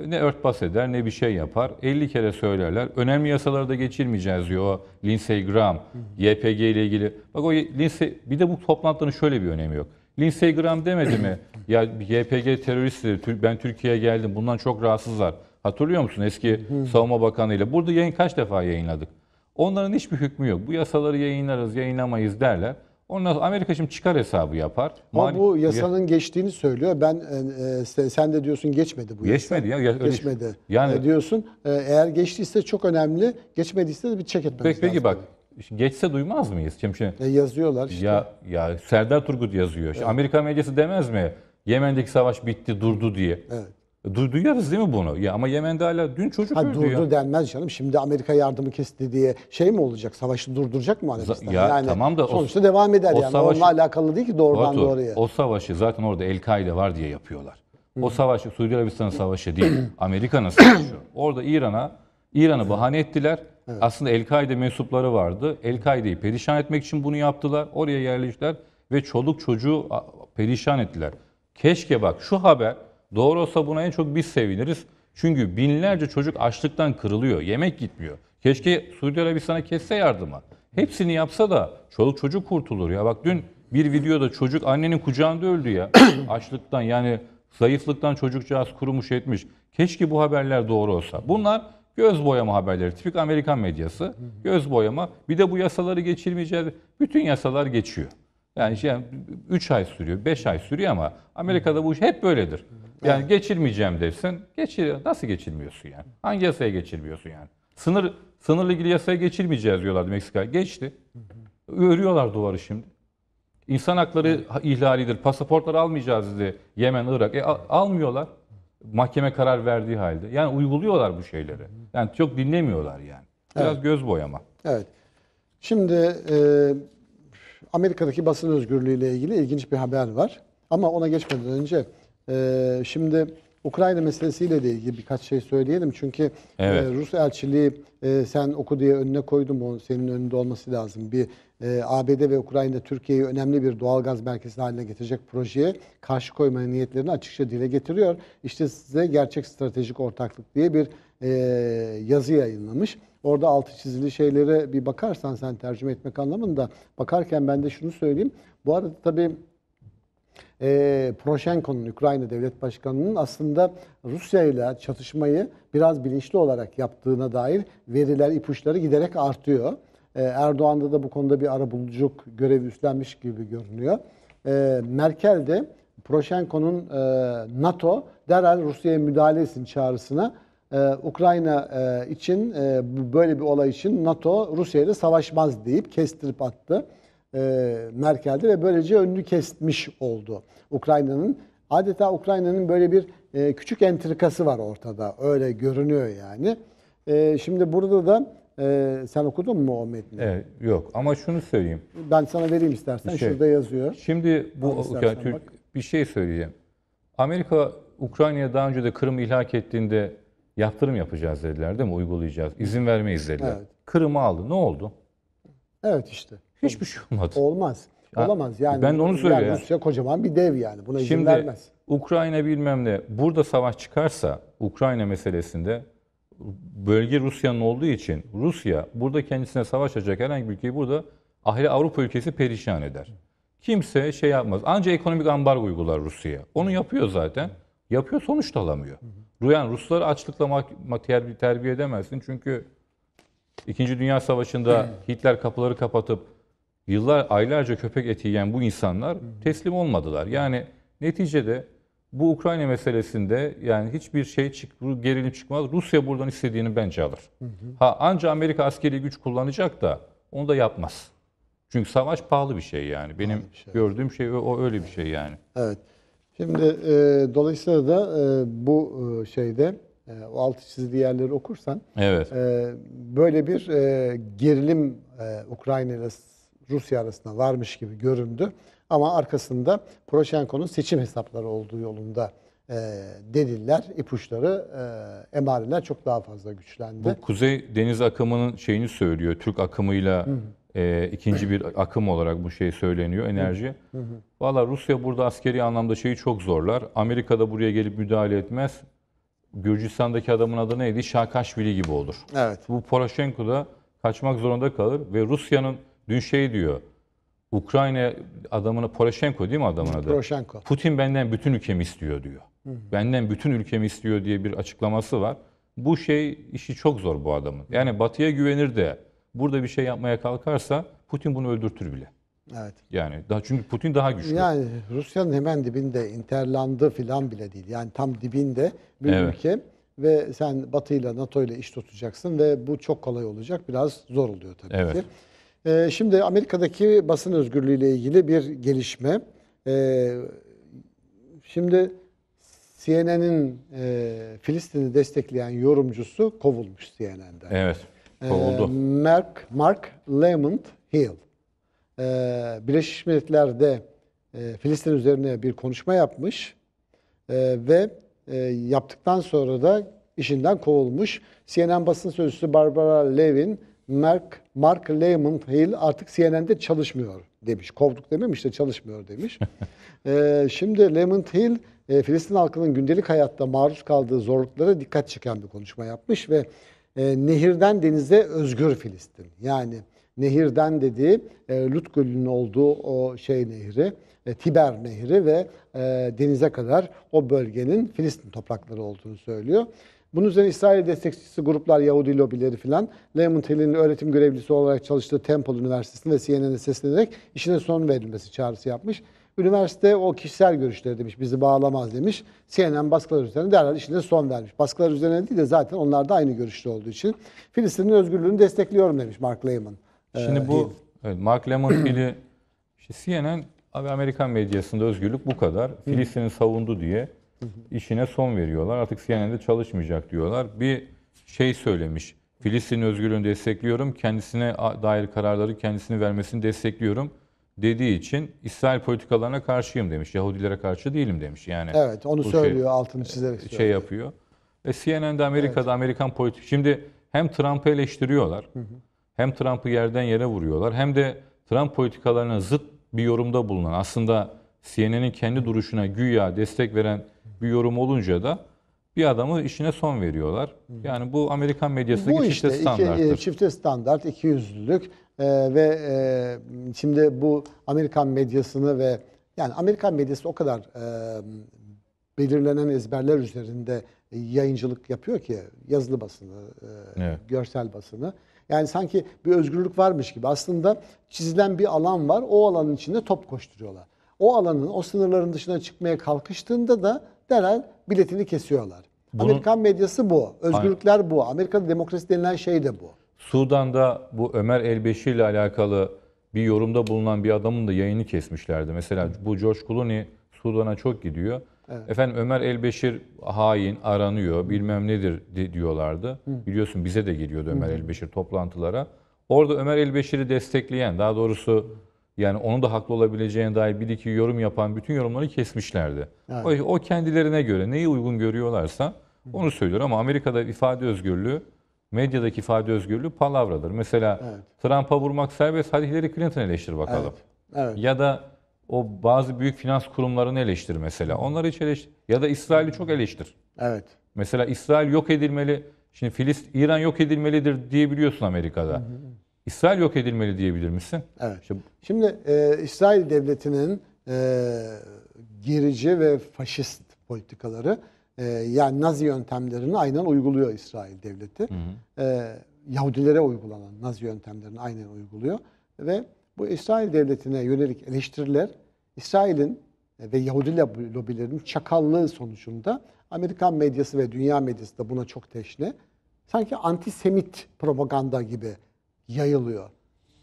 ne örtbas eder ne bir şey yapar. elli kere söylerler. Önemli yasaları da geçirmeyeceğiz diyor o Lindsey Graham. Hı. Y P G ile ilgili. Bak o Lindsey, bir de bu toplantıların şöyle bir önemi yok. Lindsey Graham demedi mi? Ya Y P G teröristleri, ben Türkiye'ye geldim, bundan çok rahatsızlar. Hatırlıyor musun eski hmm. savunma bakanıyla? Burada yayın kaç defa yayınladık? Onların hiçbir hükmü yok. Bu yasaları yayınlarız, yayınlamayız derler. Ondan sonra Amerika şimdi çıkar hesabı yapar. Ama Mali... bu yasanın geçtiğini söylüyor. Ben e, sen de diyorsun geçmedi bu Geçmedi yasa. ya. Geçmedi. Öyle... Yani e, diyorsun e, eğer geçtiyse çok önemli, geçmediyse de bir çek etmemiz lazım. Peki bak. Geçse duymaz mıyız? Şimdi e yazıyorlar işte. Ya, ya Serdar Turgut yazıyor. Evet. Amerika medyası demez mi? Yemen'deki savaş bitti, durdu diye. Evet. Du duyarız değil mi bunu? Ya ama Yemen'de hala dün çocuk ha, öldü durdu ya. denmez canım. Şimdi Amerika yardımı kesti diye şey mi olacak? Savaşı durduracak mı Arabistan? Ya, yani tamam da sonuçta o, devam eder o yani. Savaşı, onunla alakalı değil ki doğrudan Batu, doğruya. O savaşı zaten orada El-Kaide var diye yapıyorlar. Hı. O savaş Suudi Arabistan'ın savaşı değil. Amerika'nın savaşı. Orada İran'a İran'ı bahane ettiler. Evet. Aslında El-Kaide mensupları vardı. El-Kaide'yi perişan etmek için bunu yaptılar. Oraya yerleştiler ve çoluk çocuğu perişan ettiler. Keşke bak şu haber doğru olsa buna en çok biz seviniriz. Çünkü binlerce çocuk açlıktan kırılıyor. Yemek gitmiyor. Keşke Suudi Arabistan'a kesse yardıma. Hepsini yapsa da çoluk çocuk kurtulur ya. Bak dün bir videoda çocuk annenin kucağında öldü ya. Açlıktan yani zayıflıktan çocukcağız kurumuş etmiş. Keşke bu haberler doğru olsa. Bunlar... Göz boyama haberleri, tipik Amerikan medyası, göz boyama. Bir de bu yasaları geçirmeyeceğiz. Bütün yasalar geçiyor. Yani şey, üç ay sürüyor, beş ay sürüyor ama Amerika'da bu iş hep böyledir. Yani geçirmeyeceğim dersin, geçir. Nasıl geçirmiyorsun yani? Hangi yasaya geçirmiyorsun yani? Sınır, sınırla ilgili yasaya geçirmeyeceğiz diyorlardı Meksika. Geçti. Örüyorlar duvarı şimdi. İnsan hakları ihlalidir, pasaportları almayacağız dedi Yemen, Irak. E, almıyorlar. Mahkeme karar verdiği halde. Yani uyguluyorlar bu şeyleri. Yani çok dinlemiyorlar yani. Biraz evet. göz boyama. Evet. Şimdi e, Amerika'daki basın özgürlüğü ile ilgili ilginç bir haber var. Ama ona geçmeden önce e, şimdi Ukrayna meselesiyle de ilgili birkaç şey söyleyelim. Çünkü evet. e, Rus elçiliği e, sen oku diye önüne koydum. O senin önünde olması lazım. Bir e, A B D ve Ukrayna Türkiye'yi önemli bir doğalgaz merkezi haline getirecek projeye karşı koymaya niyetlerini açıkça dile getiriyor. İşte size gerçek stratejik ortaklık diye bir e, yazı yayınlamış. Orada altı çizili şeylere bir bakarsan sen tercüme etmek anlamında bakarken ben de şunu söyleyeyim. Bu arada tabii E, Poroshenko'nun, Ukrayna Devlet Başkanı'nın aslında Rusya ile çatışmayı biraz bilinçli olarak yaptığına dair veriler, ipuçları giderek artıyor. E, Erdoğan'da da bu konuda bir arabuluculuk görevi üstlenmiş gibi görünüyor. E, Merkel de Poroshenko'nun e, NATO derhal Rusya'ya müdahale etsin çağrısına e, Ukrayna e, için e, böyle bir olay için NATO Rusya ile savaşmaz deyip kestirip attı Merkel'de ve böylece önünü kesmiş oldu. Ukrayna'nın adeta Ukrayna'nın böyle bir küçük entrikası var ortada. Öyle görünüyor yani. Şimdi burada da sen okudun mu o metni? Evet, yok ama şunu söyleyeyim. Ben sana vereyim istersen. Şey, şurada yazıyor. Şimdi bu Türk, bir şey söyleyeceğim. Amerika Ukrayna'ya daha önce de Kırım'ı ilhak ettiğinde yaptırım yapacağız dediler değil mi? Uygulayacağız. İzin vermeyiz dediler. Evet. Kırım'ı aldı. Ne oldu? Evet işte. Hiçbir şey olmadı. Olmaz. Ha, olamaz. Yani ben de onu söylüyorum. Yani Rusya kocaman bir dev yani. Buna izin vermez. Şimdi Ukrayna bilmem ne. Burada savaş çıkarsa Ukrayna meselesinde bölge Rusya'nın olduğu için Rusya burada kendisine savaş açacak herhangi bir ülkeyi burada ahli Avrupa ülkesi perişan eder. Kimse şey yapmaz. Ancak ekonomik ambargo uygular Rusya'ya. Onu yapıyor zaten. Yapıyor sonuç da alamıyor. Yani Rusları açlıkla terbiye edemezsin. Çünkü İkinci Dünya Savaşı'nda Hitler kapıları kapatıp yıllar, aylarca köpek eti yiyen bu insanlar teslim olmadılar. Yani neticede bu Ukrayna meselesinde yani hiçbir şey çık, gerilim çıkmaz. Rusya buradan istediğini bence alır. Hı hı. Ha anca Amerika askeri güç kullanacak da onu da yapmaz. Çünkü savaş pahalı bir şey yani. Benim şey. gördüğüm şey o öyle bir şey yani. Evet. Şimdi e, dolayısıyla da e, bu şeyde e, o altı çizili yerleri okursan evet. e, böyle bir e, gerilim e, Ukrayna ile Rusya arasında varmış gibi göründü. Ama arkasında Poroshenko'nun seçim hesapları olduğu yolunda e, deliller, ipuçları, e, emareler çok daha fazla güçlendi. Bu Kuzey Deniz akımının şeyini söylüyor. Türk akımıyla e, ikinci bir akım olarak bu şey söyleniyor, enerji. Valla Rusya burada askeri anlamda şeyi çok zorlar. Amerika da buraya gelip müdahale etmez. Gürcistan'daki adamın adı neydi? Şaakashvili gibi olur. Evet. Bu Poroshenko da kaçmak zorunda kalır ve Rusya'nın dün şey diyor, Ukrayna adamına, Poroshenko değil mi adamın adı? Poroshenko. Putin benden bütün ülkemi istiyor diyor. Hı hı. Benden bütün ülkemi istiyor diye bir açıklaması var. Bu şey, işi çok zor bu adamın. Yani Batı'ya güvenir de burada bir şey yapmaya kalkarsa Putin bunu öldürtür bile. Evet. Yani daha çünkü Putin daha güçlü. Yani Rusya'nın hemen dibinde, Interland'ı falan bile değil. Yani tam dibinde bir evet. ülke ve sen Batı'yla, NATO'yla iş tutacaksın ve bu çok kolay olacak. Biraz zor oluyor tabii evet. ki. Şimdi Amerika'daki basın özgürlüğü ile ilgili bir gelişme. Şimdi C N N'in Filistin'i destekleyen yorumcusu kovulmuş C N N'den. Evet, kovuldu. Marc, Marc Lamont Hill. Birleşmiş Milletler'de Filistin üzerine bir konuşma yapmış ve yaptıktan sonra da işinden kovulmuş. C N N basın sözcüsü Barbara Levin, Mark, Marc Lamont Hill artık C N N'de çalışmıyor demiş. Kovduk dememiş de çalışmıyor demiş. ee, şimdi Lamont Hill, e, Filistin halkının gündelik hayatta maruz kaldığı zorluklara dikkat çeken bir konuşma yapmış ve e, nehirden denize özgür Filistin. Yani nehirden dediği e, Lut Gölü'nün olduğu o şey nehri, e, Tiber Nehri ve e, denize kadar o bölgenin Filistin toprakları olduğunu söylüyor. Bunun üzerine İsrail destekçisi gruplar, Yahudi lobileri filan, Lamont Hill'in öğretim görevlisi olarak çalıştığı Temple Üniversitesi'nde ve C N N'e seslenerek işine son verilmesi çağrısı yapmış. Üniversite o kişisel görüşleri demiş, bizi bağlamaz demiş. C N N baskılar üzerine derhal işine son vermiş. Baskılar üzerine değil de zaten onlar da aynı görüşte olduğu için. Filistin'in özgürlüğünü destekliyorum demiş Mark Lehmann. Şimdi bu evet, Mark Lehmann ile işte C N N Abi Amerikan medyasında özgürlük bu kadar. Filistin'i savundu diye işine son veriyorlar. Artık C N N'de çalışmayacak diyorlar. Bir şey söylemiş. Filistin'in özgürlüğünü destekliyorum. Kendisine dair kararları kendisini vermesini destekliyorum dediği için İsrail politikalarına karşıyım demiş. Yahudilere karşı değilim demiş. Yani evet, onu söylüyor, şey, altını çizerek şey söylüyor. yapıyor. E, C N N'de Amerika'da evet. Amerikan politik. Şimdi hem Trump'ı eleştiriyorlar. Hı hı. Hem Trump'ı yerden yere vuruyorlar. Hem de Trump politikalarına zıt bir yorumda bulunan, aslında C N N'in kendi duruşuna güya destek veren bir yorum olunca da bir adamı işine son veriyorlar. Yani bu Amerikan medyasındaki bu işte, çifte standarttır. Iki, çifte standart, ikiyüzlülük ee, ve e, şimdi bu Amerikan medyasını ve yani Amerikan medyası o kadar e, belirlenen ezberler üzerinde yayıncılık yapıyor ki yazılı basını, e, evet. görsel basını. Yani sanki bir özgürlük varmış gibi. Aslında çizilen bir alan var. O alanın içinde top koşturuyorlar. O alanın, o sınırların dışına çıkmaya kalkıştığında da derhal biletini kesiyorlar. Bunun, Amerikan medyası bu. Özgürlükler aynen. bu. Amerika'da demokrasi denilen şey de bu. Sudan'da bu Ömer Elbeşi ile alakalı bir yorumda bulunan bir adamın da yayını kesmişlerdi. Mesela bu George Clooney Sudan'a çok gidiyor. Evet. Efendim Ömer Elbeşir hain, aranıyor, bilmem nedir diyorlardı. Hı. Biliyorsun bize de geliyordu Ömer Hı. Elbeşir toplantılara. Orada Ömer Elbeşir'i destekleyen, daha doğrusu yani onun da haklı olabileceğine dair bir iki yorum yapan bütün yorumları kesmişlerdi. Evet. O, o kendilerine göre neyi uygun görüyorlarsa Hı. onu söylüyor. Ama Amerika'da ifade özgürlüğü, medyadaki ifade özgürlüğü palavradır. Mesela evet. Trump'a vurmak serbest, hadi Hillary Clinton eleştir bakalım. Evet. Evet. Ya da o bazı büyük finans kurumlarını eleştir mesela. Onları hiç eleştir. Ya da İsrail'i çok eleştir. Evet. Mesela İsrail yok edilmeli. Şimdi Filistin, İran yok edilmelidir diyebiliyorsun Amerika'da. Hı hı. İsrail yok edilmeli diyebilir misin? Evet. İşte, Şimdi e, İsrail devletinin e, gerici ve faşist politikaları e, yani Nazi yöntemlerini aynen uyguluyor İsrail devleti. Hı hı. E, Yahudilere uygulanan Nazi yöntemlerini aynen uyguluyor ve bu İsrail devletine yönelik eleştiriler İsrail'in ve Yahudi lobilerinin çakallığı sonucunda Amerikan medyası ve dünya medyası da buna çok teşne. Sanki antisemit propaganda gibi yayılıyor.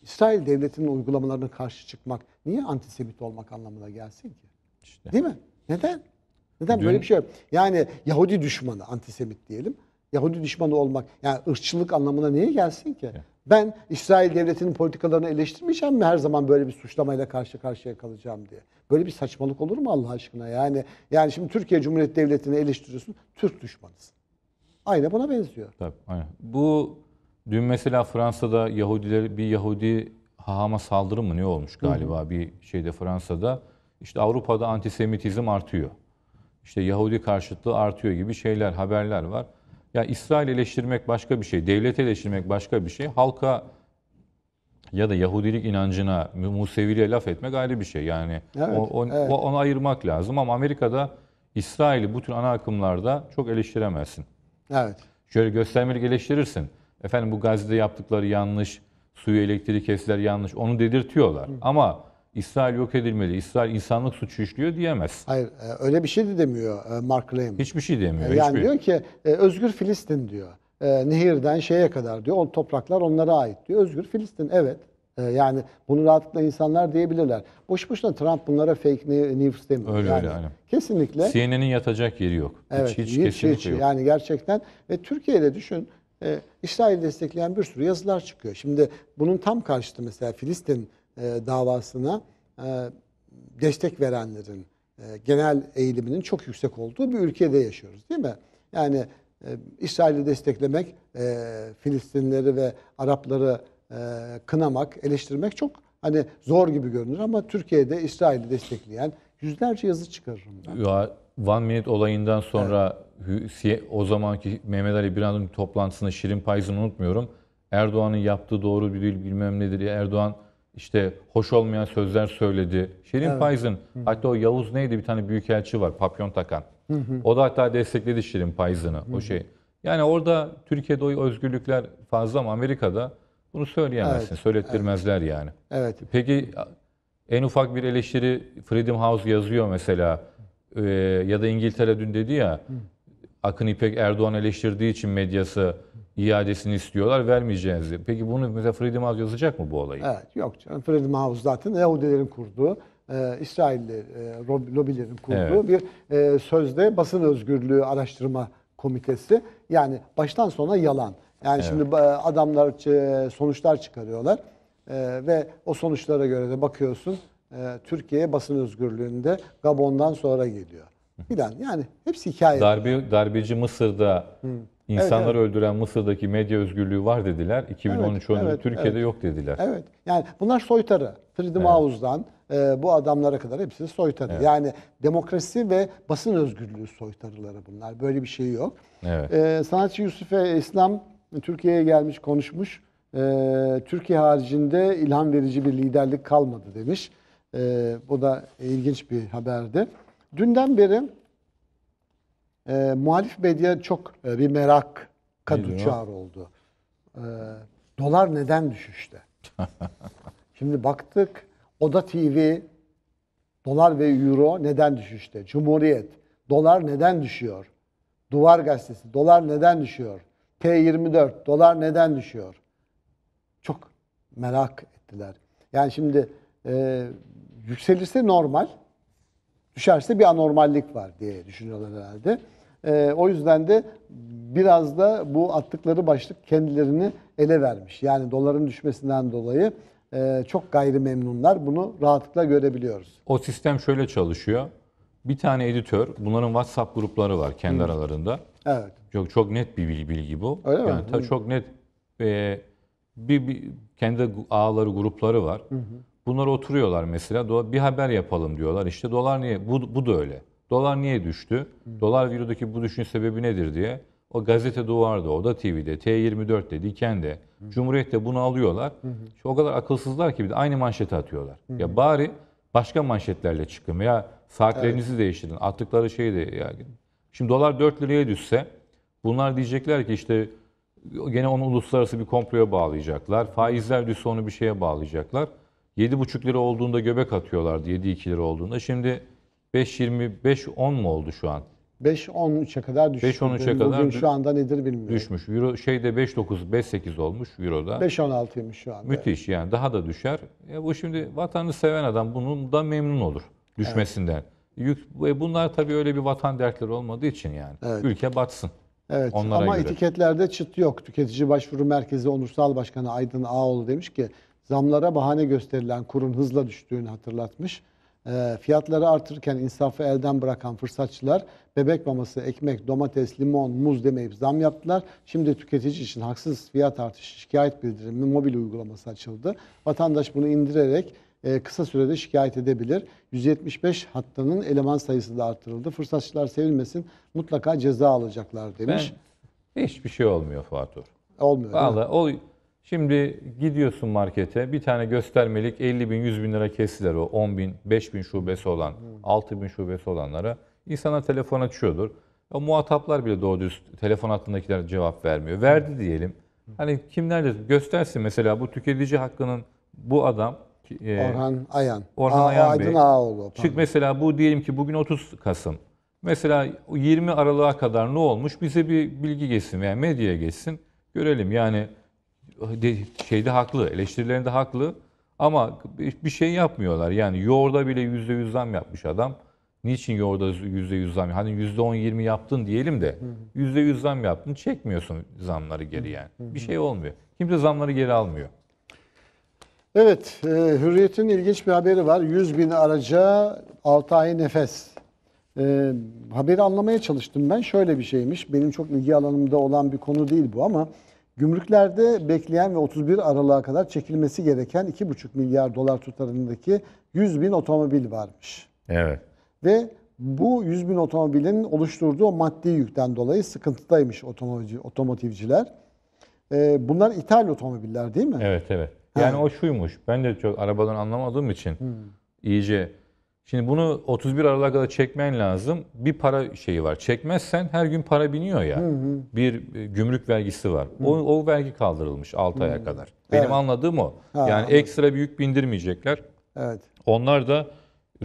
İsrail devletinin uygulamalarına karşı çıkmak niye antisemit olmak anlamına gelsin ki? İşte. Değil mi? Neden? Neden Dün... böyle bir şey yok? Yani Yahudi düşmanı antisemit diyelim. Yahudi düşmanı olmak yani ırkçılık anlamına niye gelsin ki? Evet. Ben İsrail devletinin politikalarını eleştirmeyeceğim mi her zaman böyle bir suçlamayla karşı karşıya kalacağım diye? Böyle bir saçmalık olur mu Allah aşkına? Yani yani şimdi Türkiye Cumhuriyeti Devleti'ni eleştiriyorsun, Türk düşmanısın. Aynı buna benziyor. Tabii, aynen. Bu dün mesela Fransa'da Yahudiler, bir Yahudi Haham'a saldırı mı ne olmuş galiba, hı hı. bir şeyde Fransa'da. İşte Avrupa'da antisemitizm artıyor. İşte Yahudi karşıtlığı artıyor gibi şeyler, haberler var. Ya İsrail eleştirmek başka bir şey, devleti eleştirmek başka bir şey, halka ya da Yahudilik inancına, Museviliğe laf etmek ayrı bir şey. Yani evet, o, o, evet. onu ayırmak lazım ama Amerika'da İsrail'i bütün ana akımlarda çok eleştiremezsin. Evet. Şöyle göstermelik eleştirirsin. Efendim bu Gazze'de yaptıkları yanlış, suyu elektriği kestiler yanlış, onu dedirtiyorlar. Hı. Ama İsrail yok edilmeli, İsrail insanlık suçu işliyor diyemez. Hayır, öyle bir şey de demiyor Mark Lehmann. Hiçbir şey demiyor. Yani hiçbir... diyor ki özgür Filistin diyor. Nehirden şeye kadar diyor, o topraklar onlara ait diyor. Özgür Filistin, evet. Yani bunu rahatlıkla insanlar diyebilirler. Boş boşuna Trump bunlara fake news demiyor. Öyle yani, öyle, aynen. Kesinlikle. C N N'in yatacak yeri yok. Evet, hiç, hiç, hiç kesinlikle hiç, yok. Yani gerçekten ve Türkiye'de düşün, İsrail destekleyen bir sürü yazılar çıkıyor. Şimdi bunun tam karşıtı mesela Filistin davasına destek verenlerin genel eğiliminin çok yüksek olduğu bir ülkede yaşıyoruz, değil mi? Yani İsrail'i desteklemek, Filistinleri ve Arapları kınamak, eleştirmek çok hani zor gibi görünür ama Türkiye'de İsrail'i destekleyen yüzlerce yazı çıkarırım ben. Ya, One Minute olayından sonra evet. o zamanki Mehmet Ali Birand'ın toplantısında Şirin Payız'ını unutmuyorum. Erdoğan'ın yaptığı doğru bir değil bilmem nedir ya, Erdoğan İşte hoş olmayan sözler söyledi. Şirin evet. Payız'ın, hatta o Yavuz neydi bir tane büyükelçi var, papyon takan. Hı hı. O da hatta destekledi Şirin Payız'ını. O şey. Yani orada Türkiye'de o özgürlükler fazla ama Amerika'da bunu söyleyemezsin. Evet. Söylettirmezler evet. yani. Evet. Peki en ufak bir eleştiri Freedom House yazıyor mesela. Ee, ya da İngiltere dün dedi ya, hı. Akın İpek Erdoğan eleştirdiği için medyası iadesini istiyorlar, vermeyeceğiz. Peki bunu mesela Freedom House yazacak mı bu olayı? Evet, yok canım. Freedom House zaten Yahudilerin kurduğu e, İsrailli e, lobilerin kurduğu, evet, bir e, sözde basın özgürlüğü araştırma komitesi. Yani baştan sona yalan. Yani, evet, şimdi adamlar sonuçlar çıkarıyorlar e, ve o sonuçlara göre de bakıyorsun e, Türkiye basın özgürlüğünde Gabon'dan sonra geliyor. Bilen, yani hepsi hikaye. Darbe, darbeci Mısır'da, hı, insanları, evet, öldüren Mısır'daki medya özgürlüğü var dediler. iki bin on üç on dört evet, evet, Türkiye'de, evet, yok dediler. Evet. Yani bunlar soytarı. Freedom, evet, House'dan e, bu adamlara kadar hepsi soytarı. Evet. Yani demokrasi ve basın özgürlüğü soytarıları bunlar. Böyle bir şey yok. Evet. E, sanatçı Yusuf İslam Türkiye'ye gelmiş, konuşmuş. E, Türkiye haricinde ilham verici bir liderlik kalmadı demiş. E, bu da ilginç bir haberdi. Dünden beri e, muhalif medya çok e, bir merak kaduçar oldu. E, dolar neden düşüşte? Şimdi baktık, Oda T V, dolar ve euro neden düşüşte? Cumhuriyet, dolar neden düşüyor? Duvar Gazetesi, dolar neden düşüyor? T yirmi dört, dolar neden düşüyor? Çok merak ettiler. Yani şimdi e, yükselirse normal, düşerse bir anormallik var diye düşünüyorlar herhalde. Ee, o yüzden de biraz da bu attıkları başlık kendilerini ele vermiş. Yani doların düşmesinden dolayı e, çok gayrimemnunlar. Bunu rahatlıkla görebiliyoruz. O sistem şöyle çalışıyor. Bir tane editör, bunların WhatsApp grupları var kendi, hı, aralarında. Evet. Çok, çok net bir bilgi, bilgi bu. Öyle yani mi? Çok net e, bir, bir kendi ağları, grupları var. Hı hı. Bunlar oturuyorlar mesela, bir haber yapalım diyorlar. İşte dolar niye, bu, bu da öyle. Dolar niye düştü? Hı. Dolar virodaki bu düşüşün sebebi nedir diye. O gazete Duvar'da, Oda T V'de, T yirmi dört'te, Diken'de, hı, Cumhuriyet'te bunu alıyorlar. Hı hı. İşte o kadar akılsızlar ki bir de aynı manşeti atıyorlar. Hı hı. Ya bari başka manşetlerle çıkın veya saatlerinizi, evet, değiştirin. Attıkları şey de... Ya. Şimdi dolar dört liraya düşse bunlar diyecekler ki işte gene onu uluslararası bir komploya bağlayacaklar. Faizler düşse onu bir şeye bağlayacaklar. yedi buçuk lira olduğunda göbek atıyorlardı, yedi iki lira olduğunda. Şimdi beş yirmi beş on mu oldu şu an? beş on üçe kadar düşmüş. beş on üçe kadar bugün şu anda nedir bilmiyorum. Düşmüş. Euro şeyde beş dokuz beş sekiz olmuş Euro'da. beş on altıymış şu anda. Müthiş yani, daha da düşer. Ya bu şimdi vatanını seven adam bundan memnun olur, düşmesinden. Evet. Bunlar tabii öyle bir vatan dertleri olmadığı için yani. Evet. Ülke batsın. Evet. Onlara ama göre etiketlerde çıt yok. Tüketici Başvuru Merkezi Onursal Başkanı Aydın Ağoğlu demiş ki zamlara bahane gösterilen kurun hızla düştüğünü hatırlatmış. E, fiyatları artırırken insafı elden bırakan fırsatçılar bebek maması, ekmek, domates, limon, muz demeyip zam yaptılar. Şimdi tüketici için haksız fiyat artışı şikayet bildirimi mobil uygulaması açıldı. Vatandaş bunu indirerek e, kısa sürede şikayet edebilir. yüz yetmiş beş hattının eleman sayısı da artırıldı. Fırsatçılar sevilmesin, mutlaka ceza alacaklar demiş. Ben, hiçbir şey olmuyor Fuat Uğur. Olmuyor. Vallahi oluyor. Şimdi gidiyorsun markete, bir tane göstermelik elli bin, yüz bin lira kestiler o on bin, beş bin şubesi olan, altı bin şubesi olanlara. İnsanlar telefon açıyordur. O muhataplar bile doğru düz telefon hattındakiler cevap vermiyor. Verdi diyelim. Hani kimlerle göstersin mesela bu tüketici hakkının bu adam. E, Orhan Ayan. Orhan Aa, Ayan Bey. Aydın Ağoğlu. Çık mesela bu diyelim ki bugün otuz Kasım. Mesela yirmi Aralık'a kadar ne olmuş bize bir bilgi geçsin veya yani medyaya geçsin. Görelim yani. Şeyde haklı, eleştirilerinde haklı ama bir şey yapmıyorlar. Yani yoğurda bile yüzde yüz zam yapmış adam. Niçin yoğurda yüzde yüz zam? Hani yüzde on yirmi yaptın diyelim de yüzde yüz zam yaptın, çekmiyorsun zamları geri yani. Bir şey olmuyor. Kimse zamları geri almıyor. Evet, e, Hürriyet'in ilginç bir haberi var. yüz bin araca altı ay nefes. E, haberi anlamaya çalıştım ben. Şöyle bir şeymiş. Benim çok ilgi alanımda olan bir konu değil bu ama gümrüklerde bekleyen ve otuz bir Aralık'a kadar çekilmesi gereken iki buçuk milyar dolar tutarındaki yüz bin otomobil varmış. Evet. Ve bu yüz bin otomobilin oluşturduğu maddi yükten dolayı sıkıntıdaymış otomotivciler. Ee, bunlar ithal otomobiller değil mi? Evet, evet. Yani ha, o şuymuş. Ben de çok arabadan anlamadığım için, hmm, iyice. Şimdi bunu otuz bir Aralık'a kadar çekmen lazım. Bir para şeyi var. Çekmezsen her gün para biniyor ya. Hı hı. Bir gümrük vergisi var. Hı. O, o vergi kaldırılmış altı aya kadar. Benim, evet, anladığım o. Ha, yani anladım, ekstra bir yük bindirmeyecekler. Evet. Onlar da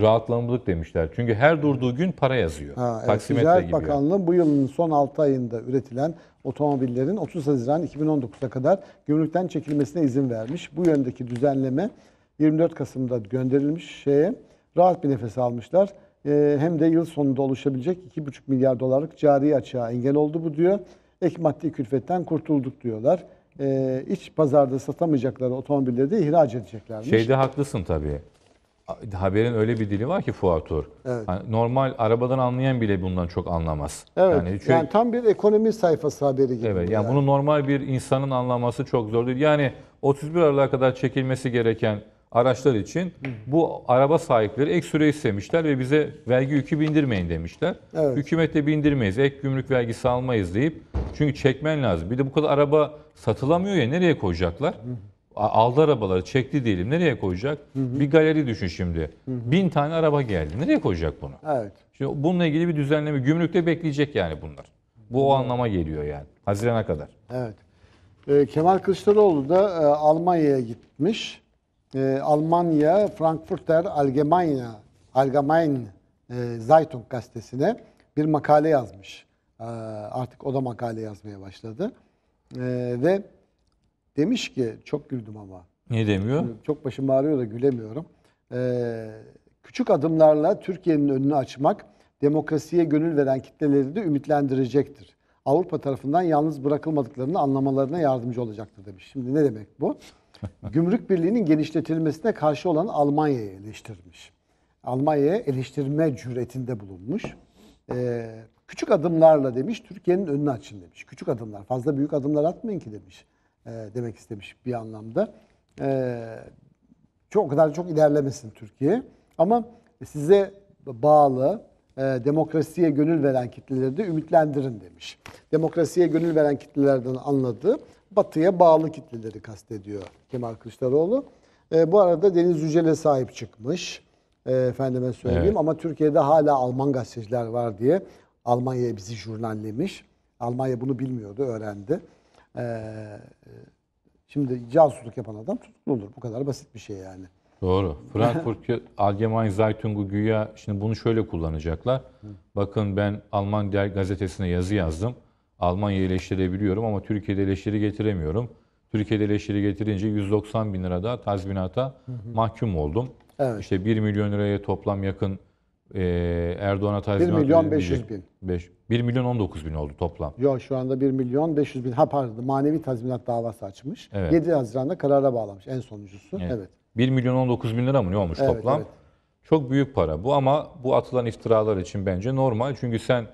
rahatlamlılık demişler. Çünkü her durduğu gün para yazıyor. Ha, evet. Taksimetre Ticaret gibi. Ticaret Bakanlığı yani bu yılın son altı ayında üretilen otomobillerin otuz Haziran iki bin on dokuz'a kadar gümrükten çekilmesine izin vermiş. Bu yöndeki düzenleme yirmi dört Kasım'da gönderilmiş şeye. rahat bir nefes almışlar. E, hem de yıl sonunda oluşabilecek iki buçuk milyar dolarlık cari açığa engel oldu bu diyor. Ek maddi külfetten kurtulduk diyorlar. E, iç pazarda satamayacakları otomobilleri de ihraç edeceklermiş. Şeyde haklısın tabii. Haberin öyle bir dili var ki Fuat Uğur. Evet. Yani normal arabadan anlayan bile bundan çok anlamaz. Evet. Yani, çünkü... yani tam bir ekonomi sayfası haberi gibi. Evet. Yani, yani bunu normal bir insanın anlaması çok zor değil. Yani otuz bir Aralık'a kadar çekilmesi gereken araçlar için bu araba sahipleri ek süre istemişler ve bize vergi yükü bindirmeyin demişler. Evet. Hükümet de bindirmeyiz, ek gümrük vergisi almayız deyip, çünkü çekmen lazım. Bir de bu kadar araba satılamıyor ya, nereye koyacaklar? Hı. Aldı arabaları, çekti diyelim, nereye koyacak? Hı hı. Bir galeri düşün şimdi. Hı hı. Bin tane araba geldi, nereye koyacak bunu? Evet. Şimdi bununla ilgili bir düzenleme, gümrükte bekleyecek yani bunlar. Bu o anlama geliyor yani, Haziran'a kadar. Evet. E, Kemal Kılıçdaroğlu da e, Almanya'ya gitmiş. E, Almanya, Frankfurter Allgemeine, Allgemeine e, Zeitung gazetesine bir makale yazmış. E, artık o da makale yazmaya başladı. E, ve demiş ki, çok güldüm ama. Ne demiyor? Çok başım ağrıyor da gülemiyorum. Ee, küçük adımlarla Türkiye'nin önünü açmak, demokrasiye gönül veren kitleleri de ümitlendirecektir. Avrupa tarafından yalnız bırakılmadıklarını anlamalarına yardımcı olacaktır demiş. Şimdi ne demek bu? Gümrük Birliği'nin genişletilmesine karşı olan Almanya'yı eleştirmiş. Almanya'ya eleştirme cüretinde bulunmuş. Ee, küçük adımlarla demiş, Türkiye'nin önünü açın demiş. Küçük adımlar, fazla büyük adımlar atmayın ki demiş. Demek istemiş bir anlamda. Çok, o kadar çok ilerlemesin Türkiye. Ama size bağlı, demokrasiye gönül veren kitleleri de ümitlendirin demiş. Demokrasiye gönül veren kitlelerden anladığı Batı'ya bağlı kitleleri kastediyor Kemal Kılıçdaroğlu. Bu arada Deniz Yücel'e sahip çıkmış. Efendime söyleyeyim. Evet. Ama Türkiye'de hala Alman gazeteciler var diye Almanya'ya bizi jurnallemiş. Almanya bunu bilmiyordu, öğrendi. Ee, şimdi casusluk yapan adam tutuklu olur. Bu kadar basit bir şey yani. Doğru. Frankfurter Allgemeine Zeitung'u güya şimdi bunu şöyle kullanacaklar. Hı. Bakın ben Alman gazetesine yazı yazdım. Almanya'yı eleştirebiliyorum ama Türkiye'de eleştiri getiremiyorum. Türkiye'de eleştiri getirince yüz doksan bin lira da tazminata hı hı. mahkum oldum. Evet. İşte bir milyon liraya toplam yakın e, Erdoğan'a tazminat bir milyon beş yüz bin. bir milyon on dokuz bin oldu toplam. Yok, şu anda bir milyon beş yüz bin. Ha pardon, manevi tazminat davası açmış. Evet. yedi Haziran'da karara bağlamış en sonuncusu. Evet. Evet. bir milyon on dokuz bin lira mı ne olmuş evet, toplam? Evet. Çok büyük para bu ama bu atılan iftiralar için bence normal. Çünkü sen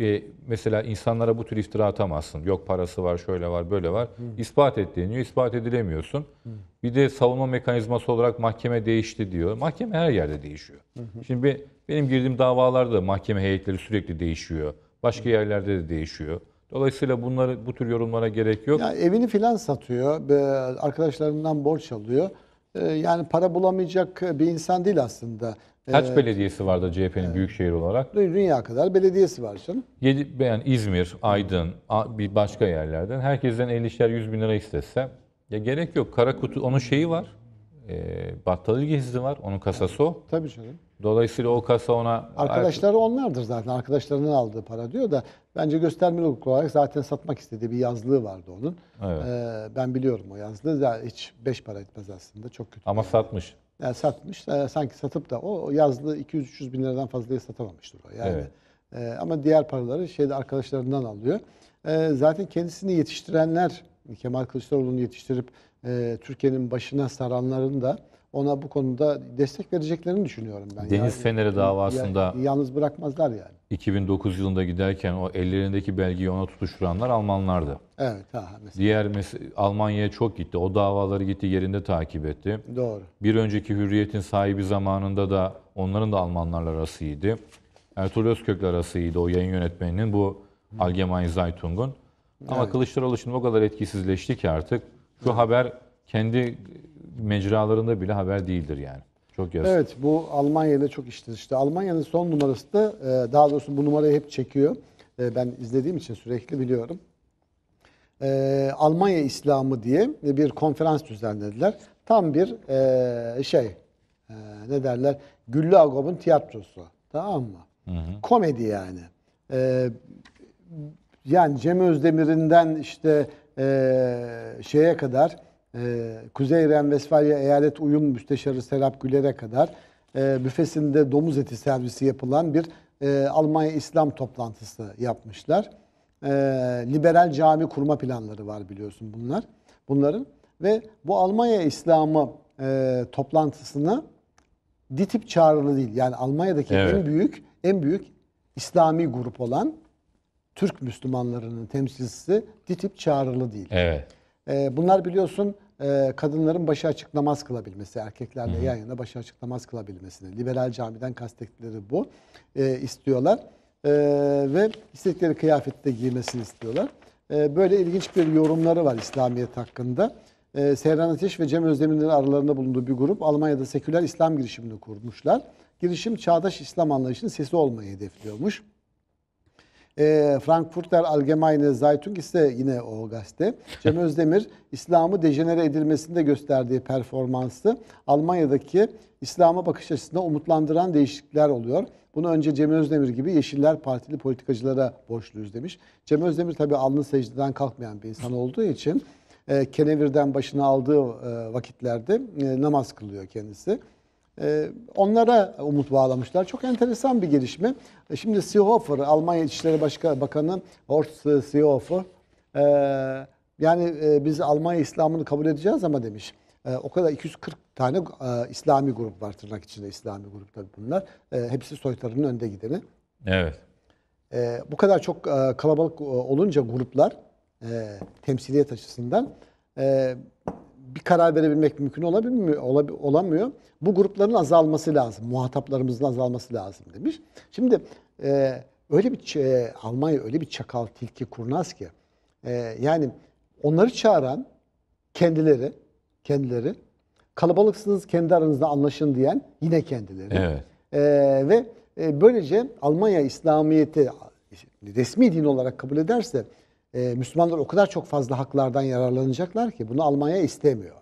e, mesela insanlara bu tür iftira atamazsın. Yok parası var, şöyle var, böyle var. Hı. İspat et deniyor, ispat edilemiyorsun. Hı. Bir de savunma mekanizması olarak mahkeme değişti diyor. Mahkeme her yerde değişiyor. Hı hı. Şimdi bir, benim girdiğim davalarda mahkeme heyetleri sürekli değişiyor. Başka yerlerde de değişiyor. Dolayısıyla bunları, bu tür yorumlara gerek yok. Yani evini filan satıyor, arkadaşlarından borç alıyor. Yani para bulamayacak bir insan değil aslında. Kaç ee, belediyesi var da C H P'nin evet. büyükşehir olarak? Dünya kadar belediyesi var canım. Yedi, yani İzmir, Aydın, bir başka yerlerden herkesten ellişer yüz bin lira istese, ya gerek yok. Kara kutu, onun şeyi var. E, battalı gezisi var, onun kasası o. Tabii canım. Dolayısıyla o kasa ona... Arkadaşları onlardır zaten. Arkadaşlarının aldığı para diyor da bence göstermelik olarak zaten satmak istediği bir yazlığı vardı onun. Evet. Ee, ben biliyorum o yazlığı. Hiç beş para etmez aslında. Çok kötü. Ama satmış. Yani satmış. Sanki satıp da o yazlığı iki yüz üç yüz bin liradan fazlaya satamamıştır o. Yani. Evet. Ee, ama diğer paraları şeyde arkadaşlarından alıyor. Ee, zaten kendisini yetiştirenler, Kemal Kılıçdaroğlu'nu yetiştirip e, Türkiye'nin başına saranların da ona bu konuda destek vereceklerini düşünüyorum ben. Deniz yani, Feneri davasında yalnız bırakmazlar yani. iki bin dokuz yılında giderken o ellerindeki belgeyi ona tutuşturanlar Almanlardı. Evet. Ha, mesela. Diğer mes- Almanya'ya çok gitti. O davaları gitti yerinde takip etti. Doğru. Bir önceki Hürriyet'in sahibi zamanında da onların da Almanlarla arasıydı. Ertuğrul Özkök'le arasıydı o yayın yönetmeninin, bu Allgemeine Zeitung'un. Ama evet. Kılıçdaroğlu şimdi o kadar etkisizleşti ki artık şu evet. haber kendi mecralarında bile haber değildir yani. Çok yazık. Evet, bu Almanya'da çok iştir işte. Almanya'nın son numarası da, daha doğrusu bu numarayı hep çekiyor. Ben izlediğim için sürekli biliyorum. Almanya İslamı diye bir konferans düzenlediler. Tam bir şey, ne derler, Güllü Agop'un tiyatrosu. Tamam mı? Hı hı. Komedi yani. Yani Cem Özdemir'inden işte şeye kadar... Ee, Kuzey Ren-Vesfalya Eyalet Uyum Müsteşarı Serap Güler'e kadar e, büfesinde domuz eti servisi yapılan bir e, Almanya İslam toplantısı yapmışlar. E, liberal cami kurma planları var biliyorsun bunlar. Bunların ve bu Almanya İslamı e, toplantısına DİTİP çağrılı değil. Yani Almanya'daki evet. en büyük en büyük İslami grup olan Türk Müslümanlarının temsilcisi DİTİP çağrılı değil. Evet. E, bunlar biliyorsun e, kadınların başı açık namaz kılabilmesi, erkeklerle Hı. yan yana başı açık namaz kılabilmesini. Liberal camiden kastettikleri bu. E, istiyorlar. E, ve istedikleri kıyafette giymesini istiyorlar. E, böyle ilginç bir yorumları var İslamiyet hakkında. E, Seyran Ateş ve Cem Özdemir'in aralarında bulunduğu bir grup Almanya'da seküler İslam girişimini kurmuşlar. Girişim çağdaş İslam anlayışının sesi olmayı hedefliyormuş. E, Frankfurter Allgemeine Zeitung ise yine o gazete. Cem Özdemir, İslam'ı dejenere edilmesinde gösterdiği performansı Almanya'daki İslam'a bakış açısında umutlandıran değişiklikler oluyor. Bunu önce Cem Özdemir gibi Yeşiller Partili politikacılara borçluyuz demiş. Cem Özdemir tabii alnı secdeden kalkmayan bir insan olduğu için e, kenevirden başına aldığı e, vakitlerde e, namaz kılıyor kendisi. Onlara umut bağlamışlar. Çok enteresan bir gelişme. Şimdi Seehofer, Almanya İçişleri Bakanı Horst Seehofer, yani biz Almanya İslam'ını kabul edeceğiz ama demiş. O kadar iki yüz kırk tane İslami grup var, tırnak içinde İslami grup tabii bunlar. Hepsi soytarının önde gideni. Evet. Bu kadar çok kalabalık olunca gruplar temsiliyet açısından bir karar verebilmek mümkün olabilmiyor, olamıyor. Bu grupların azalması lazım, muhataplarımızın azalması lazım demiş. Şimdi e, öyle bir e, Almanya öyle bir çakal, tilki, kurnaz ki e, yani onları çağıran kendileri, kendileri kalabalıksınız kendi aranızda anlaşın diyen yine kendileri. Evet. E, ve e, böylece Almanya İslamiyet'i resmi din olarak kabul ederse Ee, Müslümanlar o kadar çok fazla haklardan yararlanacaklar ki bunu Almanya istemiyor.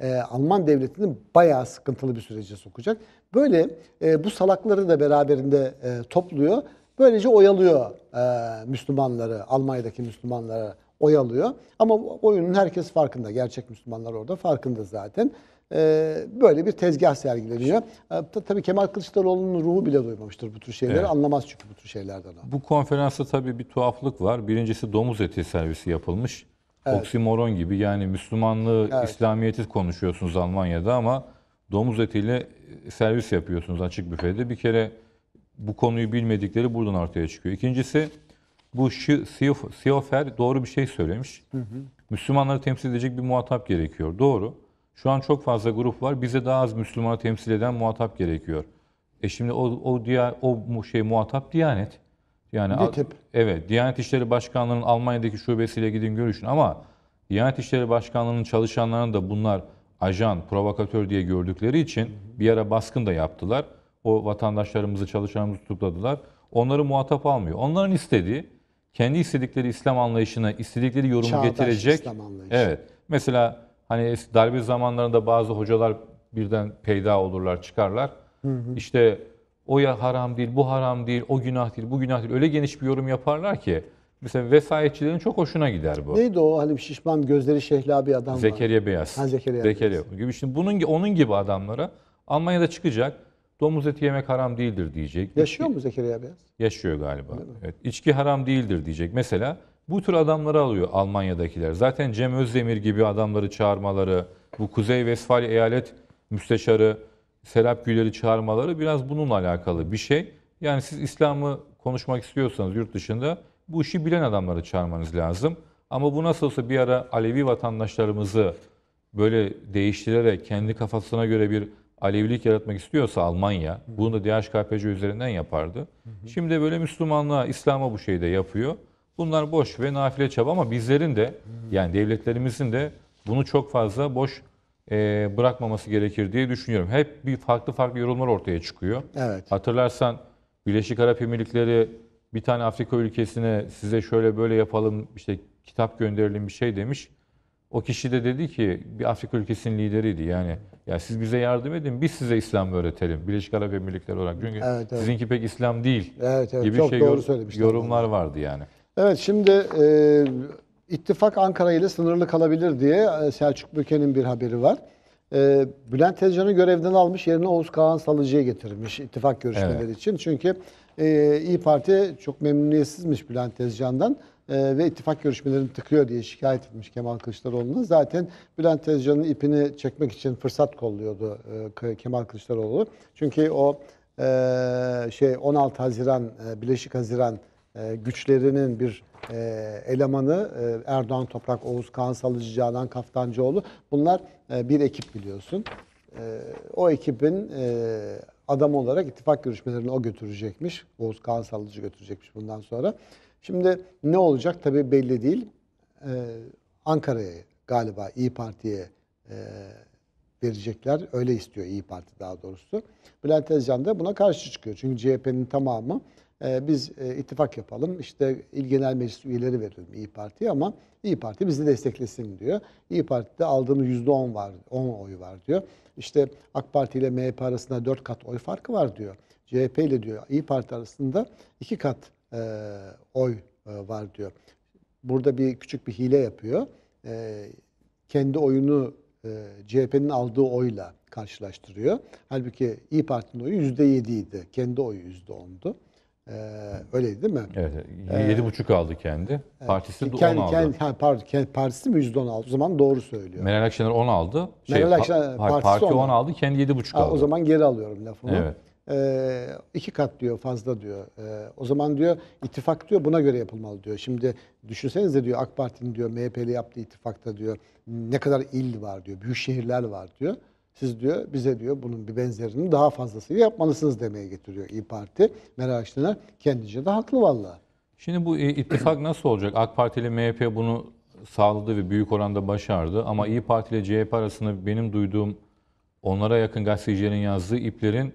Ee, Alman devletini bayağı sıkıntılı bir sürece sokacak. Böyle e, bu salakları da beraberinde e, topluyor. Böylece oyalıyor e, Müslümanları, Almanya'daki Müslümanları oyalıyor. Ama oyunun herkes farkında. Gerçek Müslümanlar orada farkında zaten. E, böyle bir tezgah sergileniyor. E, tabii Kemal Kılıçdaroğlu'nun ruhu bile duymamıştır bu tür şeyleri. Evet. Anlamaz çünkü bu tür şeylerden o. Bu konferansta tabii bir tuhaflık var. Birincisi domuz eti servisi yapılmış. Evet. Oksimoron gibi yani Müslümanlığı, evet. İslamiyeti konuşuyorsunuz Almanya'da ama domuz etiyle servis yapıyorsunuz açık büfede. Bir kere bu konuyu bilmedikleri buradan ortaya çıkıyor. İkincisi bu Seehofer doğru bir şey söylemiş. Hı hı. Müslümanları temsil edecek bir muhatap gerekiyor. Doğru. Şu an çok fazla grup var. Bize daha az Müslümanı temsil eden muhatap gerekiyor. E şimdi o o diğer o şey muhatap Diyanet. Yani DİTİP. Evet, Diyanet İşleri Başkanlığı'nın Almanya'daki şubesiyle gidin görüşün ama Diyanet İşleri Başkanlığı'nın çalışanlarını da bunlar ajan, provokatör diye gördükleri için bir ara baskın da yaptılar. O vatandaşlarımızı, çalışanlarımızı tutukladılar. Onları muhatap almıyor. Onların istediği kendi istedikleri İslam anlayışına, istedikleri yorumu çağdaş getirecek. İslam anlayışı. Evet. Mesela hani darbe zamanlarında bazı hocalar birden peyda olurlar, çıkarlar. Hı hı. İşte o ya haram değil, bu haram değil, o günah değil, bu günah değil. Öyle geniş bir yorum yaparlar ki mesela vesayetçilerin çok hoşuna gider bu. Neydi o hani şişman gözleri şehlabi adam var. Zekeriya Beyaz. Ha, Zekeriya, Zekeriya Beyaz. Gibi. Şimdi bunun onun gibi adamlara Almanya'da çıkacak domuz eti yemek haram değildir diyecek. Yaşıyor mu Zekeriya Beyaz? Yaşıyor galiba. Evet. İçki haram değildir diyecek. Mesela bu tür adamları alıyor Almanya'dakiler. Zaten Cem Özdemir gibi adamları çağırmaları, bu Kuzey Vesfalya Eyalet Müsteşarı Serap Güler'i çağırmaları biraz bununla alakalı bir şey. Yani siz İslam'ı konuşmak istiyorsanız yurt dışında bu işi bilen adamları çağırmanız lazım. Ama bu nasıl olsa bir ara Alevi vatandaşlarımızı böyle değiştirerek kendi kafasına göre bir Alevilik yaratmak istiyorsa Almanya, bunu da D H K P C üzerinden yapardı. Şimdi böyle Müslümanlığa, İslam'a bu şeyi de yapıyor. Bunlar boş ve nafile çaba ama bizlerin de yani devletlerimizin de bunu çok fazla boş e, bırakmaması gerekir diye düşünüyorum. Hep bir farklı farklı yorumlar ortaya çıkıyor. Evet. Hatırlarsan Birleşik Arap Emirlikleri bir tane Afrika ülkesine size şöyle böyle yapalım işte kitap gönderelim bir şey demiş. O kişi de dedi ki bir Afrika ülkesinin lideriydi yani ya siz bize yardım edin biz size İslam öğretelim Birleşik Arap Emirlikleri olarak çünkü evet, evet. sizinki pek İslam değil evet, evet. gibi çok şey yor yorumlar yani. Vardı yani. Evet şimdi e, ittifak Ankara ile sınırlı kalabilir diye Selçuk Böke'nin bir haberi var. e, Bülent Tezcan'ı görevden almış, yerine Oğuz Kağan Salıcı'ya getirmiş ittifak görüşmeleri evet. için. Çünkü e, İyi Parti çok memnuniyetsizmiş Bülent Tezcan'dan e, ve ittifak görüşmelerini tıkıyor diye şikayet etmiş Kemal Kılıçdaroğlu'na. Zaten Bülent Tezcan'ın ipini çekmek için fırsat kolluyordu e, Kemal Kılıçdaroğlu. Çünkü o e, şey on altı Haziran, e, Birleşik Haziran e, güçlerinin bir E, elemanı e, Erdoğan Toprak, Oğuz Kağan Salıcı, Canan Kaftancıoğlu, bunlar e, bir ekip biliyorsun. E, o ekibin e, adamı olarak ittifak görüşmelerini o götürecekmiş. Oğuz Kağan Salıcı götürecekmiş bundan sonra. Şimdi ne olacak tabii belli değil. E, Ankara'ya galiba İyi Parti'ye e, verecekler. Öyle istiyor İyi Parti daha doğrusu. Bülent Tezcan da buna karşı çıkıyor. Çünkü C H P'nin tamamı biz ittifak yapalım, işte İl Genel Meclis üyeleri verelim İyi Parti'ye ama İyi Parti bizi desteklesin diyor. İyi Parti'de aldığımız yüzde on var, on oy var diyor. İşte AK Parti ile M H P arasında dört kat oy farkı var diyor. C H P ile diyor İyi Parti arasında iki kat e, oy e, var diyor. Burada bir küçük bir hile yapıyor. E, kendi oyunu e, C H P'nin aldığı oyla karşılaştırıyor. Halbuki İyi Parti'nin oyu yüzde yedi idi. Kendi oyu yüzde ondu. Ee, öyleydi değil mi? Evet. yedi buçuk ee, aldı kendi. Partisi evet, kendi, on aldı. Kendi, ha, pardon, partisi mi yüzde on aldı? O zaman doğru söylüyor. Meral Akşener on aldı. Şey, Meral Akşener, pa partisi parti on aldı. Kendi yedi buçuk aldı. O zaman geri alıyorum lafımı. Evet. Ee, iki kat diyor fazla diyor. Ee, o zaman diyor ittifak diyor buna göre yapılmalı diyor. Şimdi düşünsenize diyor AK Parti'nin diyor M H P'li yaptığı ittifakta diyor ne kadar il var diyor. Büyük şehirler var diyor. Siz diyor bize diyor bunun bir benzerinin daha fazlasını yapmalısınız demeye getiriyor İyi Parti. Meral Akşener kendince de haklı vallahi. Şimdi bu ittifak nasıl olacak? AK Parti ile M H P bunu sağladı ve büyük oranda başardı. Ama İyi Parti ile C H P arasında benim duyduğum onlara yakın gazetecilerin yazdığı iplerin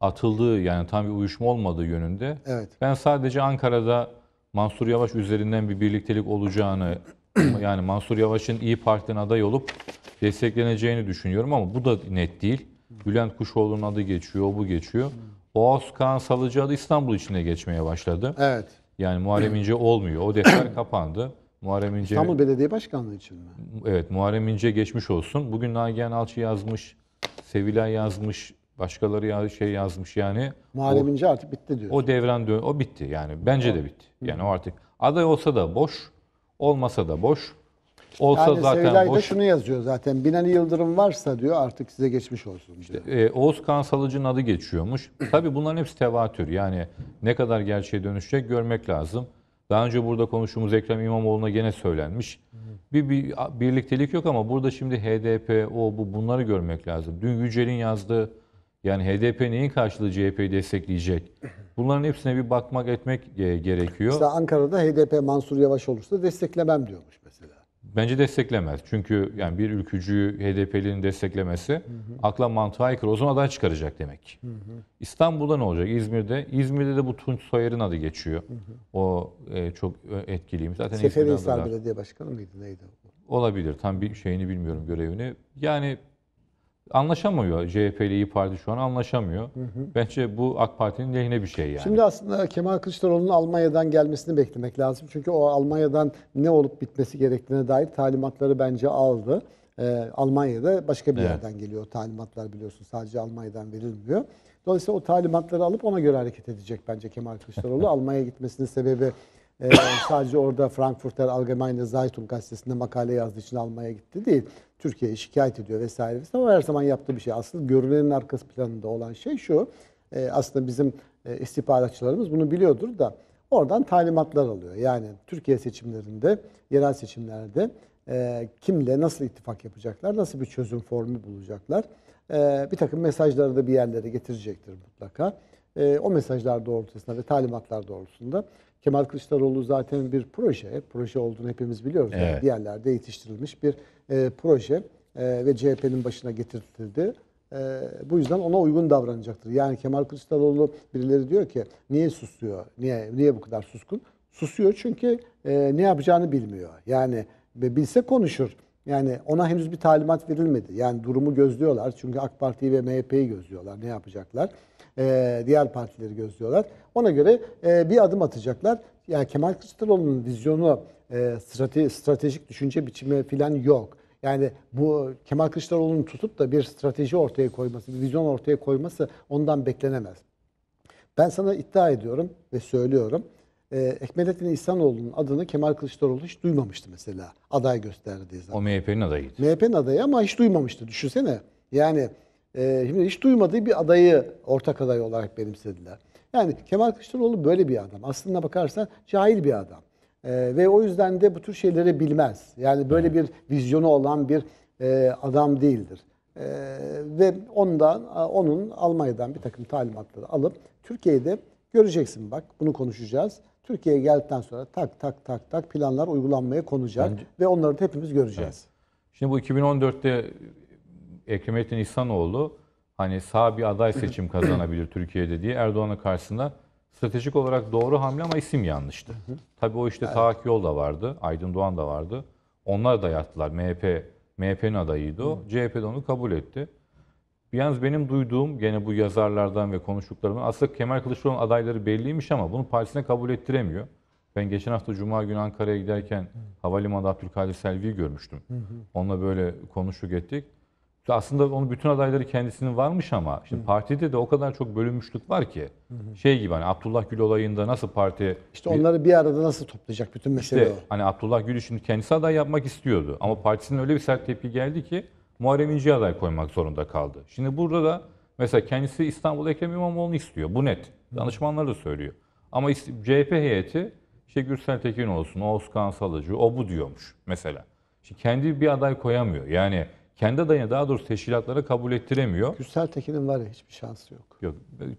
atıldığı, yani tam bir uyuşma olmadığı yönünde. Evet. Ben sadece Ankara'da Mansur Yavaş üzerinden bir birliktelik olacağını, yani Mansur Yavaş'ın İyi Parti'den aday olup destekleneceğini düşünüyorum ama bu da net değil. Bülent Kuşoğlu'nun adı geçiyor, bu geçiyor. Oğuz Kağan Salıcı adı İstanbul içinde geçmeye başladı. Evet. Yani Muharrem İnce olmuyor. O defter kapandı. Muharrem İnce... İstanbul Belediye Başkanlığı için mi? Evet, Muharrem İnce geçmiş olsun. Bugün Nagihan Alçı yazmış, Sevilay yazmış, başkaları şey yazmış yani. Muharrem İnce artık bitti diyor. O devran dön, o bitti yani. Bence de bitti. Yani o artık aday olsa da boş, olmasa da boş. Olsa yani zaten Sevilay'da boş. Şunu yazıyor zaten. Binali Yıldırım varsa diyor artık size geçmiş olsun diyor. İşte, e, Oğuz Kağan Salıcı'nın adı geçiyormuş. Tabii bunların hepsi tevatür. Yani ne kadar gerçeğe dönüşecek görmek lazım. Daha önce burada konuştuğumuz Ekrem İmamoğlu'na gene söylenmiş. Bir, bir birliktelik yok ama burada şimdi H D P, o, bu, bunları görmek lazım. Dün Yücel'in yazdığı, yani H D P neyin karşılığı C H P'yi destekleyecek? Bunların hepsine bir bakmak etmek gerekiyor. Mesela Ankara'da H D P Mansur Yavaş olursa desteklemem diyormuş mesela. Bence desteklemez. Çünkü yani bir ülkücüyü H D P'linin desteklemesi hı hı. akla mantığa aykırı. O zaman aday çıkaracak demek. Hı hı. İstanbul'da ne olacak? İzmir'de? İzmir'de de bu Tunç Soyer'in adı geçiyor. Hı hı. O e, çok etkiliymiş. Zaten Seferihisar Belediye Başkanı mıydı? Neydi? Olabilir. Tam bir şeyini bilmiyorum, görevini. Yani anlaşamıyor C H P ile İYİ Parti şu an anlaşamıyor. Hı hı. Bence bu AK Parti'nin lehine bir şey yani. Şimdi aslında Kemal Kılıçdaroğlu'nun Almanya'dan gelmesini beklemek lazım. Çünkü o Almanya'dan ne olup bitmesi gerektiğine dair talimatları bence aldı. Ee, Almanya'da başka bir evet. yerden geliyor talimatlar biliyorsun. Sadece Almanya'dan verilmiyor. Dolayısıyla o talimatları alıp ona göre hareket edecek bence Kemal Kılıçdaroğlu. Almanya'ya gitmesinin sebebi e, sadece orada Frankfurter Allgemeine Zeitung gazetesinde makale yazdığı için Almanya'ya gitti değil. Türkiye'ye şikayet ediyor vesaire vesaire. Ama her zaman yaptığı bir şey. Aslında görünenin arkası planında olan şey şu. Aslında bizim istihbaratçılarımız bunu biliyordur da oradan talimatlar alıyor. Yani Türkiye seçimlerinde, yerel seçimlerde kimle nasıl ittifak yapacaklar, nasıl bir çözüm formu bulacaklar. Bir takım mesajları da bir yerlere getirecektir mutlaka. O mesajlar doğrultusunda ve talimatlar doğrultusunda Kemal Kılıçdaroğlu zaten bir proje, proje olduğunu hepimiz biliyoruz. Evet. Yani diğerlerde yetiştirilmiş bir e, proje e, ve C H P'nin başına getirildi. E, bu yüzden ona uygun davranacaktır. Yani Kemal Kılıçdaroğlu, birileri diyor ki niye susuyor, niye niye bu kadar suskun? Susuyor çünkü e, ne yapacağını bilmiyor. Yani bilse konuşur. Yani ona henüz bir talimat verilmedi. Yani durumu gözlüyorlar. Çünkü AK Parti'yi ve M H P'yi gözlüyorlar. Ne yapacaklar? Ee, diğer partileri gözlüyorlar. Ona göre e, bir adım atacaklar. Yani Kemal Kılıçdaroğlu'nun vizyonu, e, strate, stratejik düşünce biçimi falan yok. Yani bu Kemal Kılıçdaroğlu'nun tutup da bir strateji ortaya koyması, bir vizyon ortaya koyması ondan beklenemez. Ben sana iddia ediyorum ve söylüyorum. Ekmelettin İhsanoğlu'nun adını Kemal Kılıçdaroğlu hiç duymamıştı mesela. Aday gösterdiği zaman. O M H P'nin adayıydı. M H P'nin adayı ama hiç duymamıştı. Düşünsene. Yani e, şimdi hiç duymadığı bir adayı ortak aday olarak benimsediler. Yani Kemal Kılıçdaroğlu böyle bir adam. Aslına bakarsan cahil bir adam. E, ve o yüzden de bu tür şeyleri bilmez. Yani böyle bir vizyonu olan bir e, adam değildir. E, ve ondan, onun Almanya'dan bir takım talimatları alıp Türkiye'de göreceksin bak bunu konuşacağız. Türkiye'ye geldikten sonra tak tak tak tak planlar uygulanmaya konacak Bence... ve onları da hepimiz göreceğiz. Evet. Şimdi bu iki bin on dörtte Ekrem İhsanoğlu hani sağ bir aday seçim kazanabilir Türkiye'de diye Erdoğan'ın karşısında stratejik olarak doğru hamle ama isim yanlıştı. Tabii o işte evet. Taak Yol da vardı, Aydın Doğan da vardı. Onlar da yattılar. M H P, M H P'nin adayıydı o. Hı. C H P de onu kabul etti. Yalnız benim duyduğum gene bu yazarlardan ve konuştuklarımdan aslında Kemal Kılıçdaroğlu'nun adayları belliymiş ama bunu partisine kabul ettiremiyor. Ben geçen hafta Cuma günü Ankara'ya giderken hı. havalimanında Abdülkadir Selvi'yi görmüştüm. Hı hı. Onunla böyle konuştuk ettik. Aslında onun bütün adayları kendisinin varmış ama şimdi hı. partide de o kadar çok bölünmüşlük var ki hı hı. şey gibi hani Abdullah Gül olayında nasıl parti... İşte onları bir arada nasıl toplayacak bütün mesele işte, o. Hani Abdullah Gül şimdi kendisi aday yapmak istiyordu ama partisinin öyle bir sert tepki geldi ki Muharrem İnce'ye aday koymak zorunda kaldı. Şimdi burada da mesela kendisi İstanbul Ekrem İmamoğlu'nu istiyor. Bu net. Danışmanları da söylüyor. Ama C H P heyeti işte Gürsel Tekin olsun, Oğuz Kağan Salıcı, o bu diyormuş mesela. Şimdi kendi bir aday koyamıyor. Yani kendi adayını daha doğrusu teşkilatlara kabul ettiremiyor. Gürsel Tekin'in var ya hiçbir şansı yok. Yok.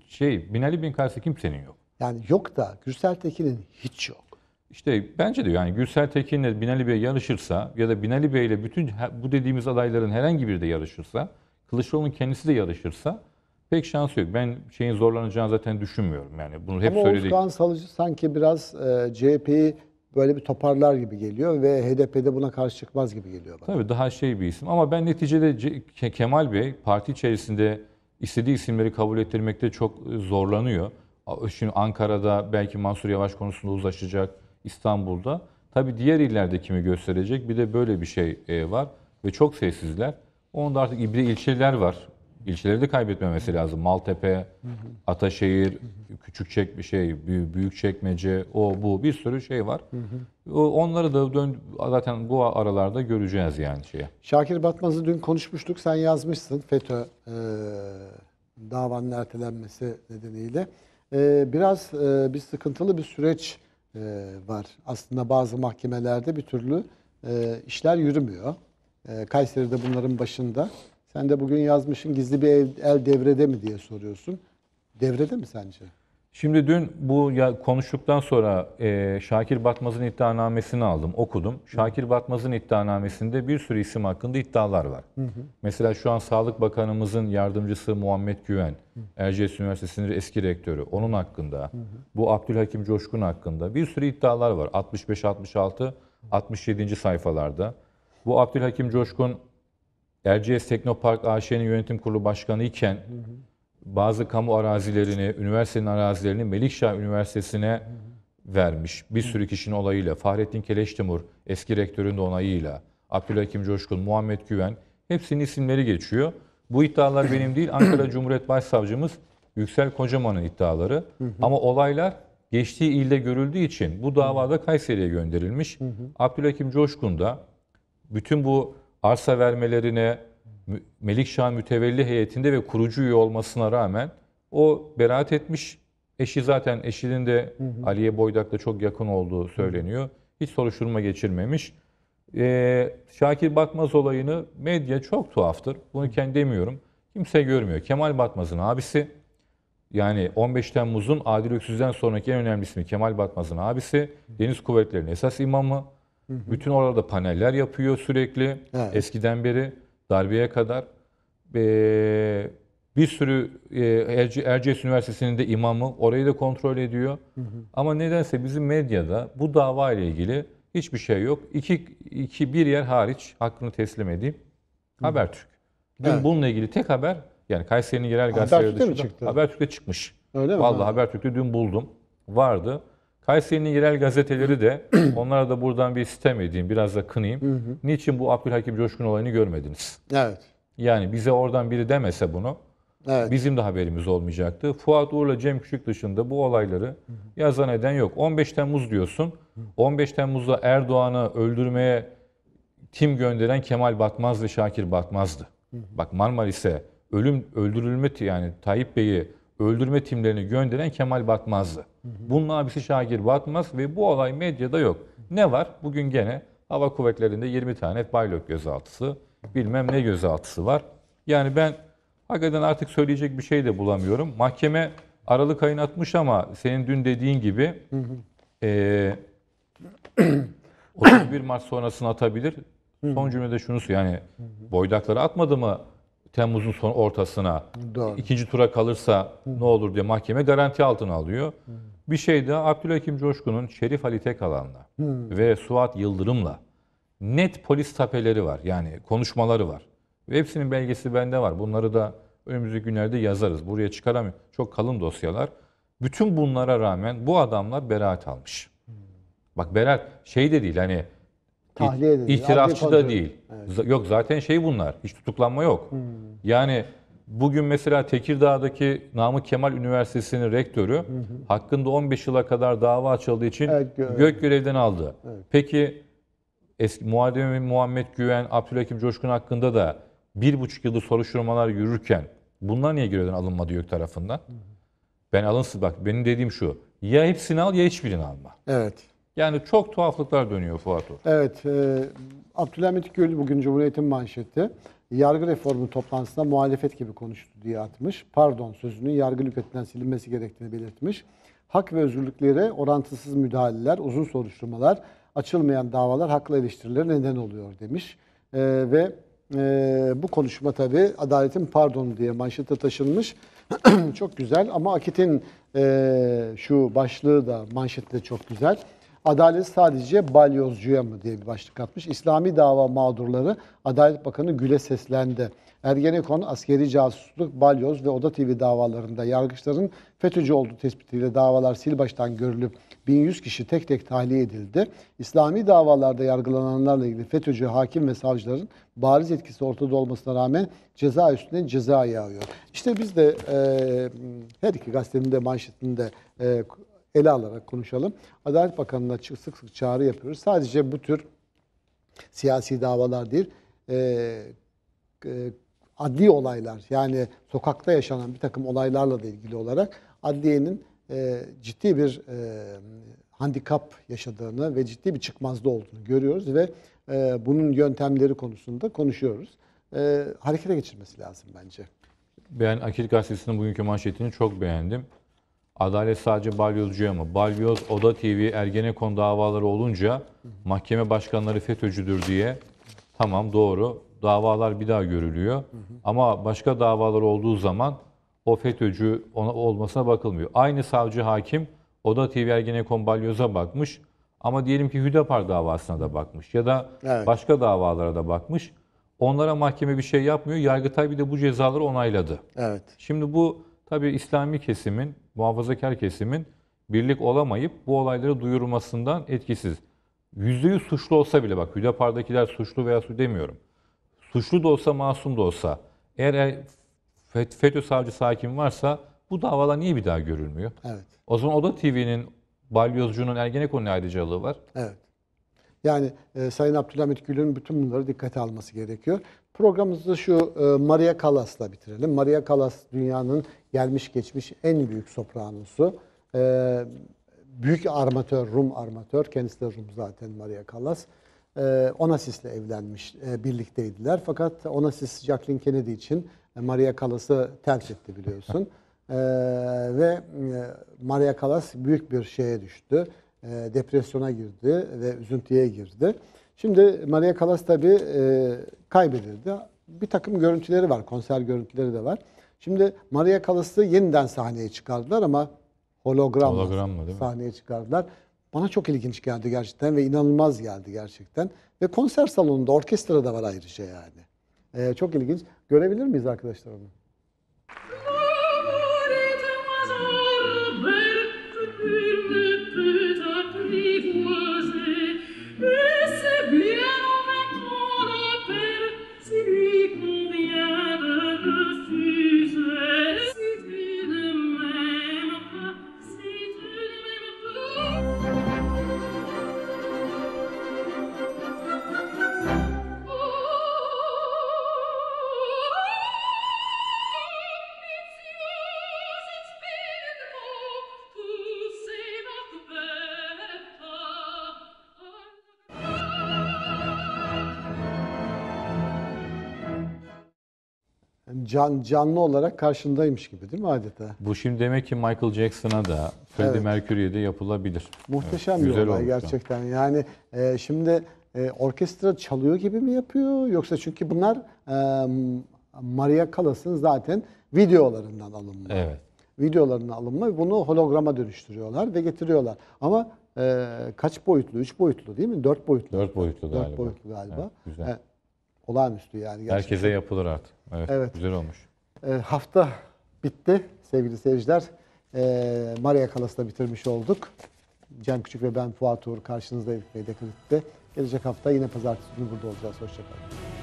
Şey, Binali Bey'in karşısında kimsenin yok. Yani yok da Gürsel Tekin'in hiç yok. İşte bence de yani Gürsel Tekin'le Binali Bey yarışırsa ya da Binali Bey ile bütün bu dediğimiz adayların herhangi biri de yarışırsa, Kılıçdaroğlu'nun kendisi de yarışırsa pek şansı yok. Ben şeyin zorlanacağını zaten düşünmüyorum. Yani bunu hep ama söyledik. Oğuz Kağan Salıcı sanki biraz e, C H P'yi böyle bir toparlar gibi geliyor ve H D P'de buna karşı çıkmaz gibi geliyor bana. Tabii daha şey bir isim ama ben neticede C- Kemal Bey parti içerisinde istediği isimleri kabul ettirmekte çok zorlanıyor. Şimdi Ankara'da belki Mansur Yavaş konusunda uzlaşacak. İstanbul'da. Tabii diğer illerde kimi gösterecek? Bir de böyle bir şey var. Ve çok sessizler. Onun da artık bir de ilçeler var. İlçeleri de kaybetmemesi lazım. Maltepe, Ataşehir, Küçükçekmece, şey, Büyükçekmece, o bu bir sürü şey var. Onları da dön, zaten bu aralarda göreceğiz yani şeye. Şakir Batmaz'ı dün konuşmuştuk. Sen yazmışsın FETÖ e, davanın ertelenmesi nedeniyle. E, biraz e, bir sıkıntılı bir süreç var. Aslında bazı mahkemelerde bir türlü işler yürümüyor. Kayseri'de bunların başında. Sen de bugün yazmışsın gizli bir el devrede mi diye soruyorsun. Devrede mi sence? Şimdi dün bu konuştuktan sonra Şakir Batmaz'ın iddianamesini aldım, okudum. Şakir Batmaz'ın iddianamesinde bir sürü isim hakkında iddialar var. Hı hı. Mesela şu an Sağlık Bakanımızın yardımcısı Muhammed Güven, Erciyes Üniversitesi'nin eski rektörü, onun hakkında, hı hı. bu Abdülhakim Coşkun hakkında bir sürü iddialar var. altmış beş, altmış altı, altmış yedinci sayfalarda. Bu Abdülhakim Coşkun, Erciyes Teknopark A Ş'nin yönetim kurulu başkanı iken, hı hı. bazı kamu arazilerini, üniversitenin arazilerini Melikşah Üniversitesi'ne hı hı. vermiş. Bir sürü kişinin olayıyla, Fahrettin Keleştimur, eski rektörün de onayıyla, Abdülhakim Coşkun, Muhammed Güven, hepsinin isimleri geçiyor. Bu iddialar benim değil, Ankara Cumhuriyet Başsavcımız Yüksel Kocaman'ın iddiaları. Hı hı. Ama olaylar geçtiği ilde görüldüğü için bu davada Kayseri'ye gönderilmiş. Hı hı. Abdülhakim Coşkun da bütün bu arsa vermelerine, Melikşah mütevelli heyetinde ve kurucu üye olmasına rağmen o beraat etmiş. Eşi zaten eşinin de hı hı. Aliye Boydak'la çok yakın olduğu söyleniyor. Hiç soruşturma geçirmemiş. Ee, Şakir Batmaz olayını medya çok tuhaftır. Bunu kendi demiyorum. Kimse görmüyor. Kemal Batmaz'ın abisi yani on beş Temmuz'un Adil Öksüz'den sonraki en önemli ismi Kemal Batmaz'ın abisi. Deniz Kuvvetleri'nin esas imamı. Hı hı. Bütün oralarda paneller yapıyor sürekli. Evet. Eskiden beri. Darbeye kadar ee, bir sürü e, Erci, Erciyes Üniversitesi'nin de imamı orayı da kontrol ediyor. Hı hı. Ama nedense bizim medyada bu dava ile ilgili hiçbir şey yok. İki, iki bir yer hariç hakkını teslim edeyim. Hı. Habertürk. Dün evet. bununla ilgili tek haber yani Kayseri'nin yerel gazeteleri dışında Habertürk'te çıkmış. Öyle mi? Vallahi Habertürk'te dün buldum. Vardı. Kayseri'nin yerel gazeteleri de, onlara da buradan bir sitem edeyim, biraz da kınayım. Hı hı. Niçin bu Abdülhakim Coşkun olayını görmediniz? Evet. Yani bize oradan biri demese bunu, evet, bizim de haberimiz olmayacaktı. Fuat Uğur'la Cem Küçük dışında bu olayları hı hı. yazan eden yok. on beş Temmuz diyorsun. on beş Temmuz'da Erdoğan'ı öldürmeye tim gönderen Kemal Batmaz ve Şakir Batmaz'dı. Hı hı. Bak Marmaris'e ölüm öldürülme yani Tayyip Bey'i öldürme timlerini gönderen Kemal Batmaz'dı. Hı hı. Bunun abisi Şakir Batmaz ve bu olay medyada yok. Ne var? Bugün gene Hava Kuvvetleri'nde yirmi tane baylok gözaltısı, bilmem ne gözaltısı var. Yani ben hakikaten artık söyleyecek bir şey de bulamıyorum. Mahkeme Aralık ayını atmış ama senin dün dediğin gibi hı hı. E, otuz bir Mart sonrasını atabilir. Hı hı. Son cümlede şunu söylüyor. Yani hı hı. boydakları atmadı mı Temmuz'un son ortasına? Doğru. İkinci tura kalırsa hı hı. ne olur diye mahkeme garanti altına alıyor. Hı hı. Bir şey de Abdülhakim Coşkun'un Şerif Ali Tekalan'la ve Suat Yıldırım'la net polis tapeleri var. Yani konuşmaları var. Ve hepsinin belgesi bende var. Bunları da önümüzdeki günlerde yazarız. Buraya çıkaramıyorum. Çok kalın dosyalar. Bütün bunlara rağmen bu adamlar beraat almış. Hmm. Bak beraat şey de değil hani itirafçı da değil. Evet. Yok zaten şey bunlar. Hiç tutuklanma yok. Hmm. Yani bugün mesela Tekirdağ'daki Namık Kemal Üniversitesi'nin rektörü hmm. hakkında on beş yıla kadar dava açıldığı için evet, gö gök görevden aldı. Evet. Peki eski muademi Muhammed Güven, Abdülhakim Coşkun hakkında da bir buçuk yıldır soruşturmalar yürürken bunlar niye görevden alınmadı yok tarafından? Hı hı. Ben alınsın bak benim dediğim şu. Ya hepsini al ya hiçbirini alma. Evet. Yani çok tuhaflıklar dönüyor Fuat Uğur. Evet. E, Abdülhamit Gül bugün Cumhuriyet'in manşeti. Yargı reformu toplantısında muhalefet gibi konuştu diye atmış. Pardon sözünün yargı lüfetinden silinmesi gerektiğini belirtmiş. Hak ve özgürlüklere orantısız müdahaleler, uzun soruşturmalar, açılmayan davalar haklı eleştirilere neden oluyor demiş. E, ve Ee, bu konuşma tabii adaletin pardonu diye manşete taşınmış. Çok güzel ama AKİT'in e, şu başlığı da manşette çok güzel. Adalet sadece balyozcuya mı diye bir başlık atmış. İslami dava mağdurları Adalet Bakanı Gül'e seslendi. Ergenekon, askeri casusluk, balyoz ve Oda T V davalarında yargıçların FETÖ'cü olduğu tespitiyle davalar sil baştan görülüp bin yüz kişi tek tek tahliye edildi. İslami davalarda yargılananlarla ilgili FETÖ'cü, hakim ve savcıların bariz etkisi ortada olmasına rağmen ceza üstüne ceza yağıyor. İşte biz de e, her iki gazetenin de manşetinde e, ele alarak konuşalım. Adalet Bakanı'na sık sık çağrı yapıyoruz. Sadece bu tür siyasi davalar değil, e, e, adli olaylar yani sokakta yaşanan bir takım olaylarla da ilgili olarak adliyenin e, ciddi bir e, handikap yaşadığını ve ciddi bir çıkmazda olduğunu görüyoruz ve e, bunun yöntemleri konusunda konuşuyoruz. E, harekete geçirmesi lazım bence. Ben Akit Gazetesi'nin bugünkü manşetini çok beğendim. Adalet sadece balyozcuya mı? Balyoz, Oda T V, Ergenekon davaları olunca mahkeme başkanları FETÖ'cüdür diye tamam doğru davalar bir daha görülüyor. Hı hı. Ama başka davalar olduğu zaman o FETÖ'cü ona olmasına bakılmıyor. Aynı savcı hakim Oda T V, Ergenekon, balyoza bakmış ama diyelim ki Hüdapar davasına da bakmış ya da evet. başka davalara da bakmış. Onlara mahkeme bir şey yapmıyor. Yargıtay bir de bu cezaları onayladı. Evet. Şimdi bu tabii İslami kesimin, muhafazakar kesimin birlik olamayıp bu olayları duyurmasından etkisiz. yüzde yüz suçlu olsa bile bak Hüdapar'dakiler suçlu veya suçlu demiyorum. Suçlu da olsa masum da olsa eğer FETÖ savcısı hakim varsa bu davalar niye bir daha görülmüyor? Evet. O zaman Oda T V'nin balyozcunun Ergenekon'un ayrıcalığı var. Evet. Yani e, Sayın Abdülhamit Gül'ün bütün bunları dikkate alması gerekiyor. Programımızda şu e, Maria Callas'la bitirelim. Maria Callas dünyanın gelmiş geçmiş en büyük sopranosu. E, büyük armatör, Rum armatör. Kendisi de Rum zaten Maria Callas. E, Onassis'le evlenmiş, e, birlikteydiler. Fakat Onassis Jacqueline Kennedy için e, Maria Callas'ı terk etti biliyorsun. e, ve e, Maria Callas büyük bir şeye düştü. Depresyona girdi ve üzüntüye girdi. Şimdi Maria Callas tabii e, kaybedildi. Bir takım görüntüleri var, konser görüntüleri de var. Şimdi Maria Callas'ı yeniden sahneye çıkardılar ama hologramla Hologramla, sahneye çıkardılar. Bana çok ilginç geldi gerçekten ve inanılmaz geldi gerçekten. Ve konser salonunda orkestra da var ayrıca yani. E, çok ilginç. Görebilir miyiz arkadaşlar onu? can, canlı olarak karşındaymış gibi değil mi adeta? Bu şimdi demek ki Michael Jackson'a da, Freddie evet. Mercury'e de yapılabilir. Muhteşem evet, bir olay gerçekten. Yani e, şimdi e, orkestra çalıyor gibi mi yapıyor? Yoksa çünkü bunlar e, Maria Callas'ın zaten videolarından alınma. Evet. Videolarından alınma. Bunu holograma dönüştürüyorlar ve getiriyorlar. Ama e, kaç boyutlu? Üç boyutlu değil mi? Dört boyutlu. Dört boyutlu galiba. Dört boyutlu galiba. Evet, güzel. E, olağanüstü yani. Gerçekten. Herkese yapılır artık. Evet, evet. Güzel olmuş. E, hafta bitti sevgili seyirciler. E, Maria Callas'la bitirmiş olduk. Cem Küçük ve ben Fuat Uğur karşınızdaydık. Gelecek hafta yine pazartesi günü burada olacağız. Hoşçakalın.